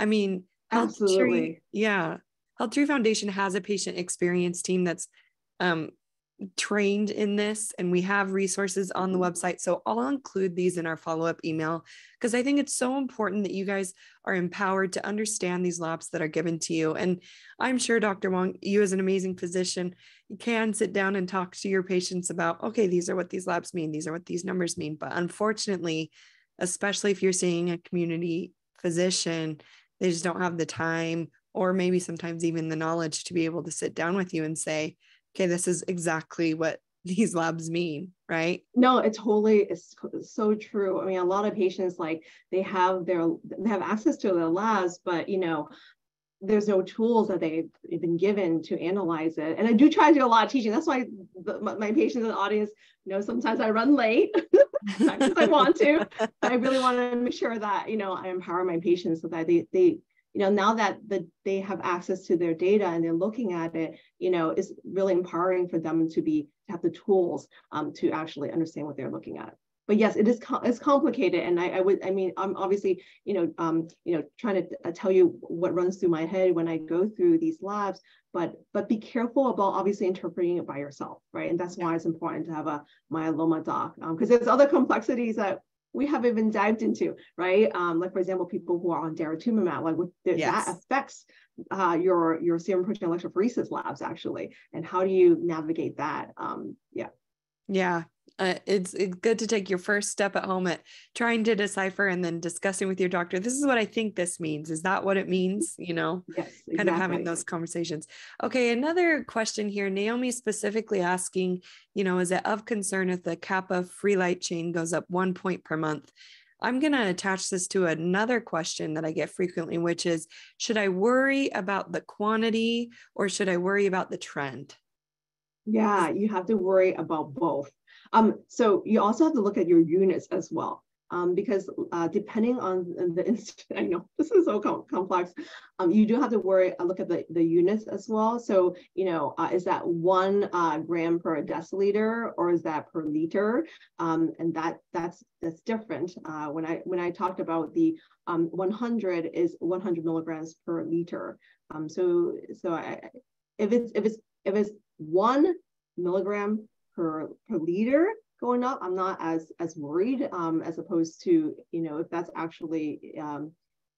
I mean, absolutely. HealthTree, yeah. HealthTree Foundation has a patient experience team that's um, trained in this, and we have resources on the website. So I'll include these in our follow-up email, because I think it's so important that you guys are empowered to understand these labs that are given to you. And I'm sure, Doctor Wong, you as an amazing physician, you can sit down and talk to your patients about, okay, these are what these labs mean. These are what these numbers mean. But unfortunately, especially if you're seeing a community physician, they just don't have the time, or maybe sometimes even the knowledge to be able to sit down with you and say, okay, this is exactly what these labs mean, right? No, it's totally, it's so true. I mean, a lot of patients, like they have their, they have access to their labs, but you know, there's no tools that they've been given to analyze it. And I do try to do a lot of teaching. That's why the, my patients in the audience, you know, sometimes I run late because I want to, but I really want to make sure that, you know, I empower my patients so that they, they, you know, now that the, they have access to their data and they're looking at it, you know, it's really empowering for them to be, to have the tools um, to actually understand what they're looking at. But yes, it is com it's complicated. And I, I would, I mean, I'm obviously, you know, um, you know, trying to uh, tell you what runs through my head when I go through these labs, but, but be careful about obviously interpreting it by yourself, right? And that's why it's important to have a myeloma doc, because um, there's other complexities that we haven't even dived into, right? Um, like for example, people who are on daratumumab, like what, yes. that affects uh, your your serum protein electrophoresis labs actually, and how do you navigate that? Um, yeah. Yeah. Uh, it's, it's good to take your first step at home at trying to decipher and then discussing with your doctor. This is what I think this means. Is that what it means? You know, yes, exactly. Kind of having those conversations. Okay. Another question here, Naomi specifically asking, you know, is it of concern if the kappa free light chain goes up one point per month? I'm going to attach this to another question that I get frequently, which is, should I worry about the quantity or should I worry about the trend? Yeah, you have to worry about both. Um, so you also have to look at your units as well, um, because uh, depending on the inst- I know this is so com complex, um, you do have to worry, uh, look at the, the units as well. So, you know, uh, is that one uh, gram per deciliter or is that per liter? Um, and that that's that's different. Uh, when I when I talked about the um, one hundred is one hundred milligrams per liter. Um, so so I, if it's if it's if it's one milligram per, per liter going up, I'm not as as worried um, as opposed to, you know, if that's actually, um,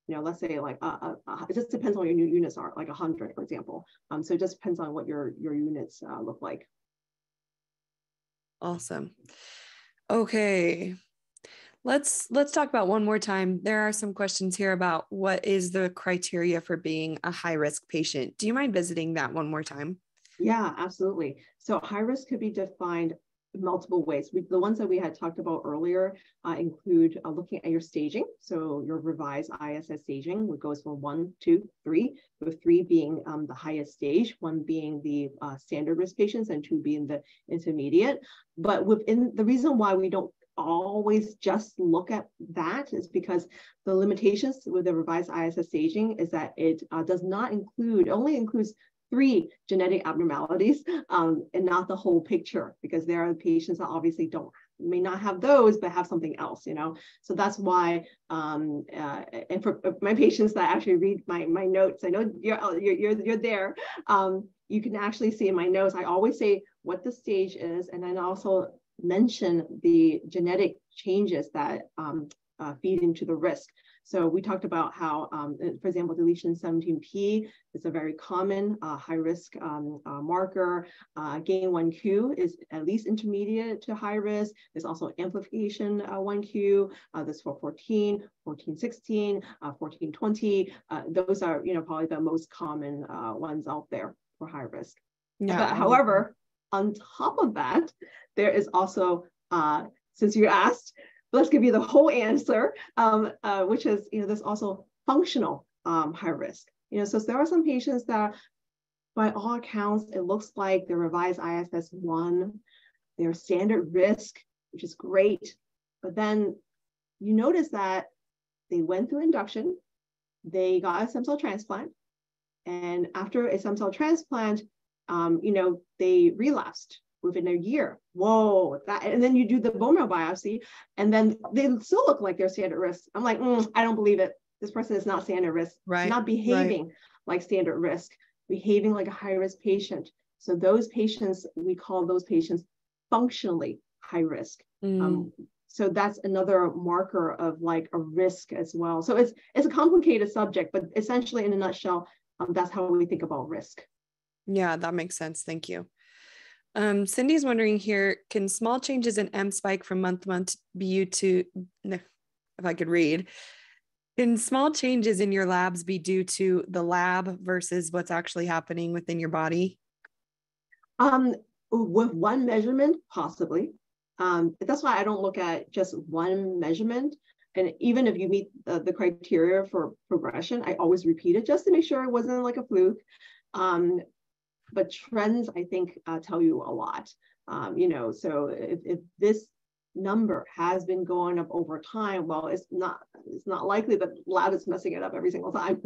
you know, let's say like, uh, uh, it just depends on what your new units are, like one hundred, for example. Um, so it just depends on what your, your units uh, look like. Awesome. Okay. Let's, let's talk about one more time. There are some questions here about what is the criteria for being a high-risk patient. Do you mind visiting that one more time? Yeah, absolutely. So high risk could be defined multiple ways. We, the ones that we had talked about earlier uh, include uh, looking at your staging. So your revised I S S staging, which goes from one, two, three, with three being um, the highest stage, one being the uh, standard risk patients, and two being the intermediate. But within the reason why we don't always just look at that is because the limitations with the revised I S S staging is that it uh, does not include, only includes three genetic abnormalities um, and not the whole picture, because there are patients that obviously don't, may not have those, but have something else, you know? So that's why, um, uh, and for my patients that actually read my, my notes, I know you're, you're, you're, you're there. Um, you can actually see in my notes, I always say what the stage is, and then also mention the genetic changes that um, uh, feed into the risk. So we talked about how, um, for example, deletion seventeen P is a very common uh, high-risk um, uh, marker. Uh, gain one Q is at least intermediate to high risk. There's also amplification uh, one Q. Uh, this for fourteen, fourteen sixteen, uh, fourteen twenty. Uh, those are, you know, probably the most common uh, ones out there for high risk. Yeah. But however, on top of that, there is also, uh, since you asked, let's give you the whole answer, um, uh, which is, you know, there's also functional um, high risk. You know, so there are some patients that, by all accounts, it looks like the revised I S S one, their standard risk, which is great, but then you notice that they went through induction, they got a stem cell transplant, and after a stem cell transplant, um, you know, they relapsed within a year. Whoa, that, and then you do the bone marrow biopsy, and then they still look like they're standard risk. I'm like, mm, I don't believe it. This person is not standard risk, right? Not behaving right. Like standard risk, behaving like a high risk patient. So those patients, we call those patients functionally high risk. Mm. Um, so that's another marker of like a risk as well. So it's, it's a complicated subject, but essentially in a nutshell, um, that's how we think about risk. Yeah, that makes sense. Thank you. Um, Cindy's wondering here, can small changes in M spike from month to month be due to, if I could read, can small changes in your labs be due to the lab versus what's actually happening within your body? Um, with one measurement, possibly. Um, that's why I don't look at just one measurement. And even if you meet the, the criteria for progression, I always repeat it just to make sure it wasn't like a fluke. Um, But trends, I think, uh, tell you a lot, um, you know, so if, if this number has been going up over time, well, it's not it's not likely that lab is messing it up every single time.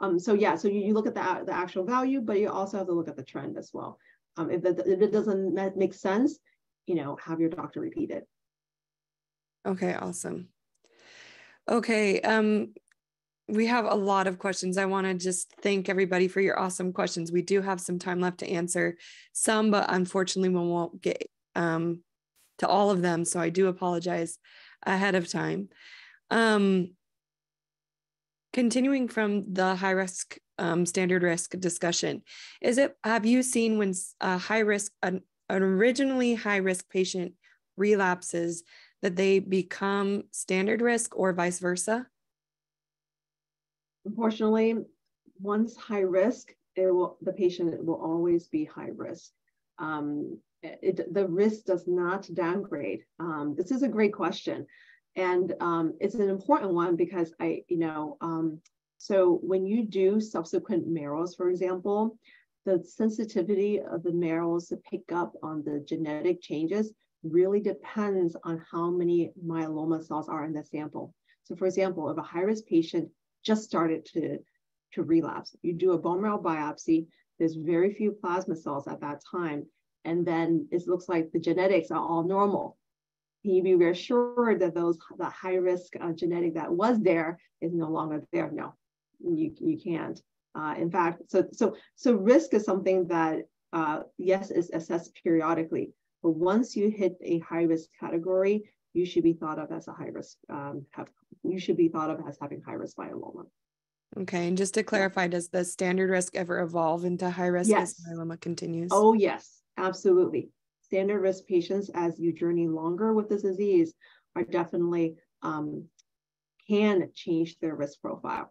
um, so, yeah, so you, you look at the, the actual value, but you also have to look at the trend as well. Um, if, the, if it doesn't make sense, you know, have your doctor repeat it. Okay, awesome. Okay. Um We have a lot of questions. I want to just thank everybody for your awesome questions. We do have some time left to answer some, but unfortunately we won't get um, to all of them. So I do apologize ahead of time. Um, continuing from the high risk, um, standard risk discussion, is it, have you seen when a high risk, a an originally high-risk patient relapses, that they become standard risk or vice versa? Unfortunately, once high risk, it will, the patient will always be high risk. Um, it, the risk does not downgrade. Um, this is a great question. And um, it's an important one because I, you know, um, so when you do subsequent marrows, for example, the sensitivity of the marrows to pick up on the genetic changes really depends on how many myeloma cells are in the sample. So for example, if a high-risk patient just started to, to relapse, you do a bone marrow biopsy, there's very few plasma cells at that time, and then it looks like the genetics are all normal. Can you be reassured that those the high-risk uh, genetic that was there is no longer there? No, you, you can't. Uh, in fact, so, so, so risk is something that, uh, yes, is assessed periodically, but once you hit a high-risk category, you should be thought of as a high-risk, um, have, you should be thought of as having high-risk myeloma. Okay, and just to clarify, does the standard risk ever evolve into high risk yes. as myeloma continues? Oh, yes, absolutely. Standard risk patients, as you journey longer with this disease, are definitely um, can change their risk profile.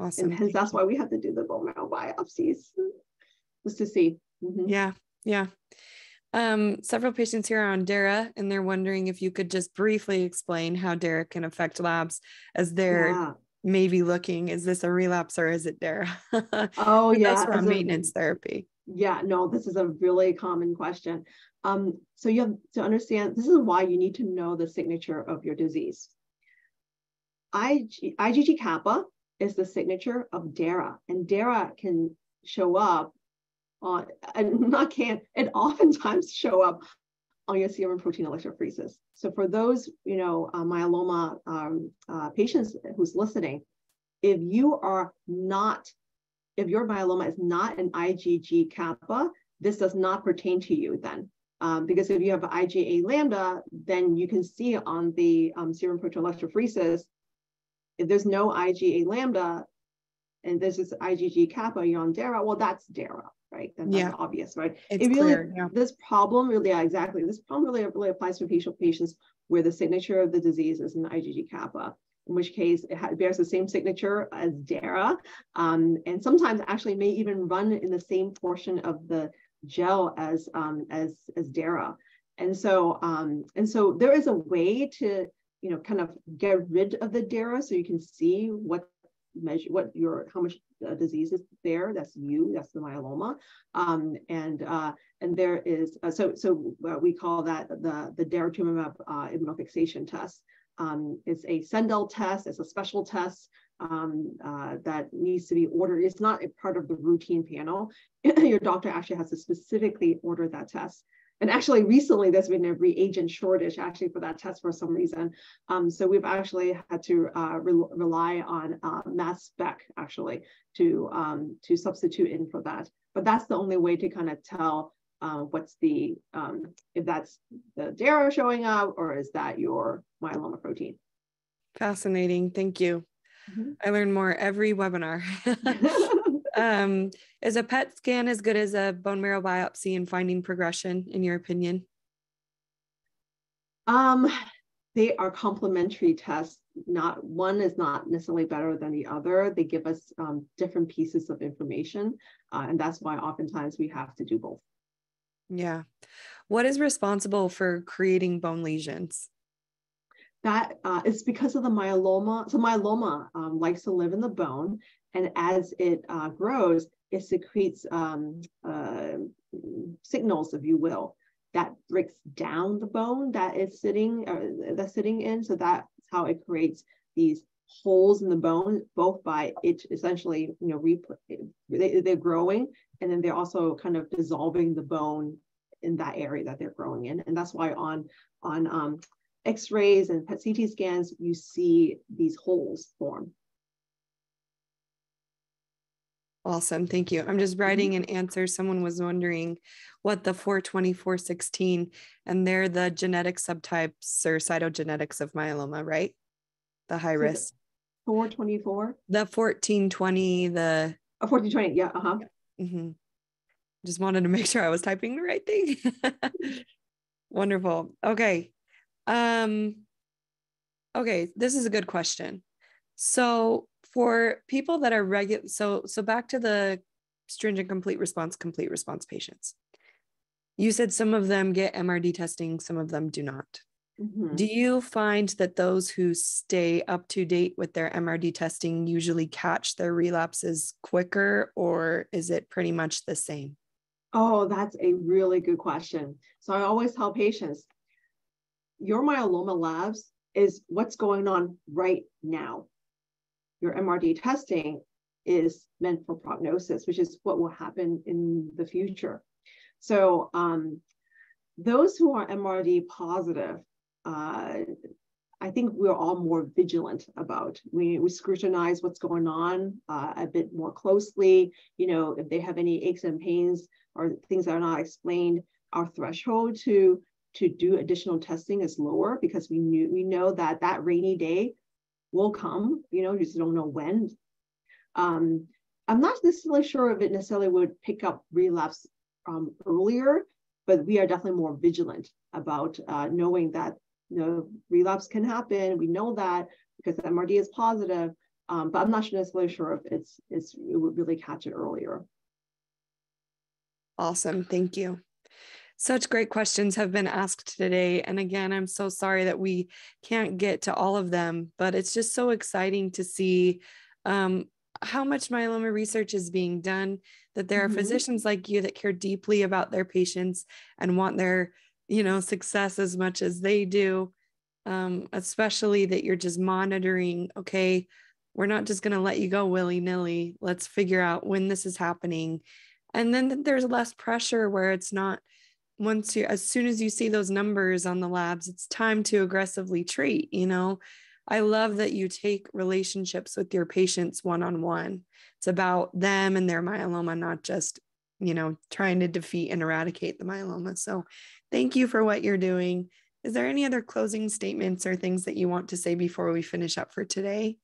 Awesome. And hence that's why we have to do the bone marrow biopsies, just to see. Mm-hmm. Yeah, yeah. Um, several patients here are on DARA, and they're wondering if you could just briefly explain how DARA can affect labs as they're... Yeah. Maybe looking, is this a relapse or is it DARA? Oh, yeah. That's from maintenance a, therapy. Yeah, no, this is a really common question. Um, so you have to understand, this is why you need to know the signature of your disease. Ig, IgG kappa is the signature of DARA, and DARA can show up on, and not can, it oftentimes show up on your serum protein electrophoresis. So for those, you know, uh, myeloma um, uh, patients who's listening, if you are not, if your myeloma is not an IgG kappa, this does not pertain to you then. Um, because if you have IgA lambda, then you can see on the um, serum protein electrophoresis, if there's no IgA lambda and this is IgG kappa, you're on DARA, well, that's DARA. Right, and that's yeah. obvious, right? It's it really, clear, yeah. This problem really, yeah, exactly. This problem really, really applies to facial patients where the signature of the disease is an IgG kappa, in which case it bears the same signature as DARA, um, and sometimes actually may even run in the same portion of the gel as um, as as DARA. And so um, and so there is a way to you know kind of get rid of the DARA so you can see what. measure what your how much uh, disease is there. That's you. That's the myeloma, um, and uh, and there is uh, so so uh, we call that the the daratumumab uh, immunofixation test. Um, it's a Sendell test. It's a special test um, uh, that needs to be ordered. It's not a part of the routine panel. Your doctor actually has to specifically order that test. And actually, recently there's been a reagent shortage actually for that test for some reason. Um, so we've actually had to uh, re rely on uh, mass spec actually to um, to substitute in for that. But that's the only way to kind of tell uh, what's the um, if that's the DARA showing up or is that your myeloma protein? Fascinating. Thank you. Mm-hmm. I learn more every webinar. Um, is a P E T scan as good as a bone marrow biopsy in finding progression, in your opinion? Um, they are complementary tests. Not one is not necessarily better than the other. They give us um, different pieces of information, uh, and that's why oftentimes we have to do both. Yeah. What is responsible for creating bone lesions? That uh, it's because of the myeloma. So myeloma um, likes to live in the bone. And as it uh, grows, it secretes um, uh, signals, if you will, that breaks down the bone that is sitting uh, that's sitting in. So that's how it creates these holes in the bone, both by it essentially, you know, replay, they, they're growing, and then they're also kind of dissolving the bone in that area that they're growing in. And that's why on on um, X-rays and P E T C T scans, you see these holes form. Awesome. Thank you. I'm just writing an answer. Someone was wondering what the four twenty, four sixteen, and they're the genetic subtypes or cytogenetics of myeloma, right? The high risk. four twenty-four? The fourteen twenty, the... Oh, fourteen twenty, yeah, uh-huh. Mm-hmm. Just wanted to make sure I was typing the right thing. Wonderful. Okay. Um, okay. This is a good question. So for people that are regular, so, so back to the stringent complete response, complete response patients, you said some of them get M R D testing, some of them do not. Mm-hmm. Do you find that those who stay up to date with their M R D testing usually catch their relapses quicker, or is it pretty much the same? Oh, that's a really good question. So I always tell patients, your myeloma labs is what's going on right now. Your M R D testing is meant for prognosis, which is what will happen in the future. So um, those who are M R D positive, Uh, I think we're all more vigilant about. We, we scrutinize what's going on uh, a bit more closely. You know, if they have any aches and pains or things that are not explained, our threshold to to do additional testing is lower because we knew we know that that rainy day will come. You know, you just don't know when. Um, I'm not necessarily sure if it necessarily would pick up relapse um, earlier, but we are definitely more vigilant about uh, knowing that. No, relapse can happen. We know that because the M R D is positive, um, but I'm not necessarily sure if it's, it's, it would really catch it earlier. Awesome. Thank you. Such great questions have been asked today. And again, I'm so sorry that we can't get to all of them, but it's just so exciting to see um, how much myeloma research is being done, that there are mm-hmm. physicians like you that care deeply about their patients and want their you know, success as much as they do, um, especially that you're just monitoring, okay, we're not just going to let you go willy-nilly. Let's figure out when this is happening. And then there's less pressure where it's not once you, as soon as you see those numbers on the labs, it's time to aggressively treat, you know. I love that you take relationships with your patients one-on-one. It's about them and their myeloma, not just, you know, trying to defeat and eradicate the myeloma. So thank you for what you're doing. Is there any other closing statements or things that you want to say before we finish up for today?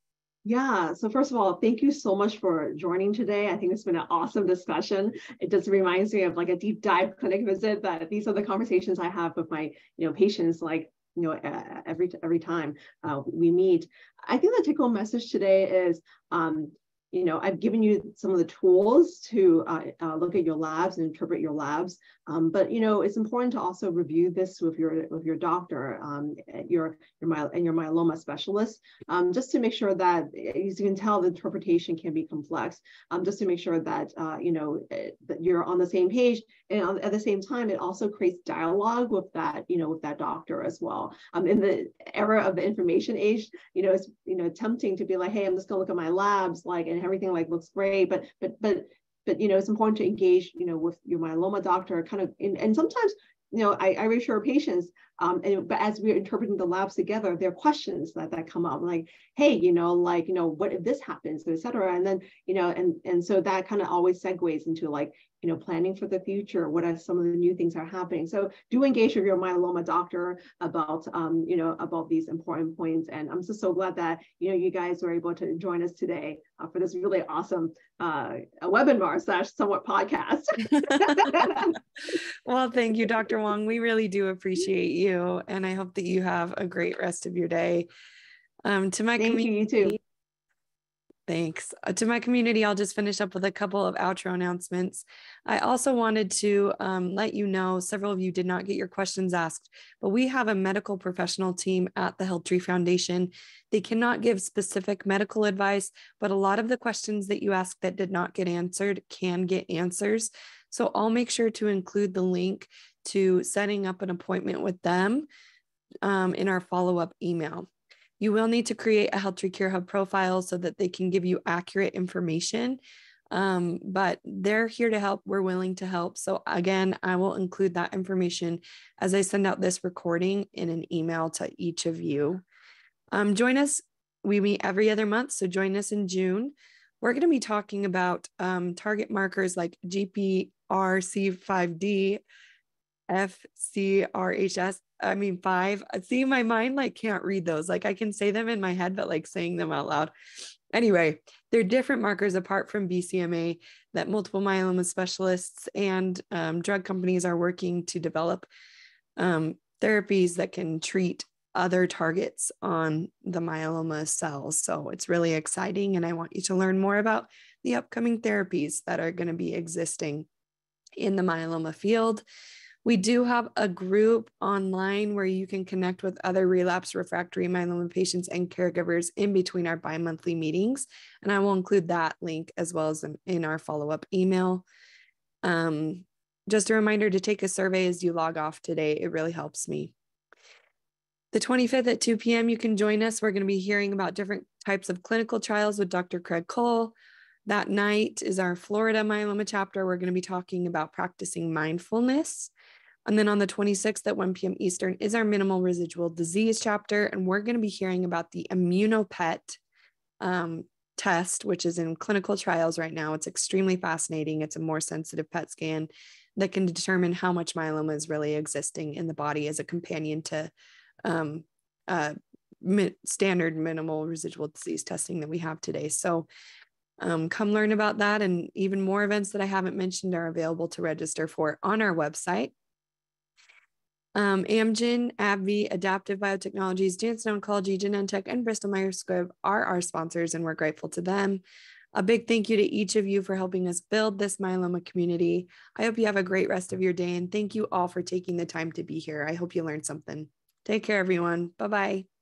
Yeah. So first of all, thank you so much for joining today. I think it's been an awesome discussion. It just reminds me of like a deep dive clinic visit, that these are the conversations I have with my, you know, patients, like, you know, uh, every, every time uh, we meet. I think the take home message today is, um, you know, I've given you some of the tools to uh, uh, look at your labs and interpret your labs, um, but you know, it's important to also review this with your with your doctor, um, your your my and your myeloma specialist, um, just to make sure that, as you can tell, the interpretation can be complex. Um, just to make sure that uh, you know that you're on the same page, and at the same time, it also creates dialogue with that you know with that doctor as well. Um, in the era of the information age, you know, it's you know tempting to be like, hey, I'm just gonna look at my labs, like. And everything like looks great, but but but but you know it's important to engage you know with your myeloma doctor, kind of in, and sometimes you know I, I reassure patients, um, and but as we're interpreting the labs together, there are questions that that come up like, hey, you know like you know what if this happens, et cetera, and then you know and and so that kind of always segues into like you know planning for the future. What are some of the new things that are happening? So do engage with your myeloma doctor about um you know about these important points. And I'm just so glad that you know you guys were able to join us today uh, for this really awesome uh webinar slash somewhat podcast. Well, thank you, Doctor Wong. We really do appreciate you, and I hope that you have a great rest of your day. Um, to my thank you, you too. Thanks. Uh, to my community, I'll just finish up with a couple of outro announcements. I also wanted to um, let you know, several of you did not get your questions asked, but we have a medical professional team at the HealthTree Foundation. They cannot give specific medical advice, but a lot of the questions that you asked that did not get answered can get answers. So I'll make sure to include the link to setting up an appointment with them um, in our follow-up email. You will need to create a HealthTree Care Hub profile so that they can give you accurate information, um, but they're here to help. We're willing to help. So again, I will include that information as I send out this recording in an email to each of you. Um, join us. We meet every other month, so join us in June. We're going to be talking about um, target markers like G P R C five D, F C R H S. I mean, five. See, my mind like can't read those. Like I can say them in my head, but like saying them out loud. Anyway, there are different markers apart from B C M A that multiple myeloma specialists and um, drug companies are working to develop um, therapies that can treat other targets on the myeloma cells. So it's really exciting, and I want you to learn more about the upcoming therapies that are going to be existing in the myeloma field. We do have a group online where you can connect with other relapse refractory myeloma patients and caregivers in between our bi-monthly meetings. And I will include that link as well as in our follow-up email. Um, just a reminder to take a survey as you log off today. It really helps me. The twenty-fifth at two P M, you can join us. We're going to be hearing about different types of clinical trials with Doctor Craig Cole. That night is our Florida myeloma chapter. We're going to be talking about practicing mindfulness. And then on the twenty-sixth at one P M Eastern is our minimal residual disease chapter. And we're going to be hearing about the immunopet um, test, which is in clinical trials right now. It's extremely fascinating. It's a more sensitive P E T scan that can determine how much myeloma is really existing in the body as a companion to um, uh, mi- standard minimal residual disease testing that we have today. So Um, come learn about that, and even more events that I haven't mentioned are available to register for on our website. Um, Amgen, AbbVie, Adaptive Biotechnologies, Janssen Oncology, Genentech, and Bristol Myers Squibb are our sponsors, and we're grateful to them. A big thank you to each of you for helping us build this myeloma community. I hope you have a great rest of your day, and thank you all for taking the time to be here. I hope you learned something. Take care, everyone. Bye-bye.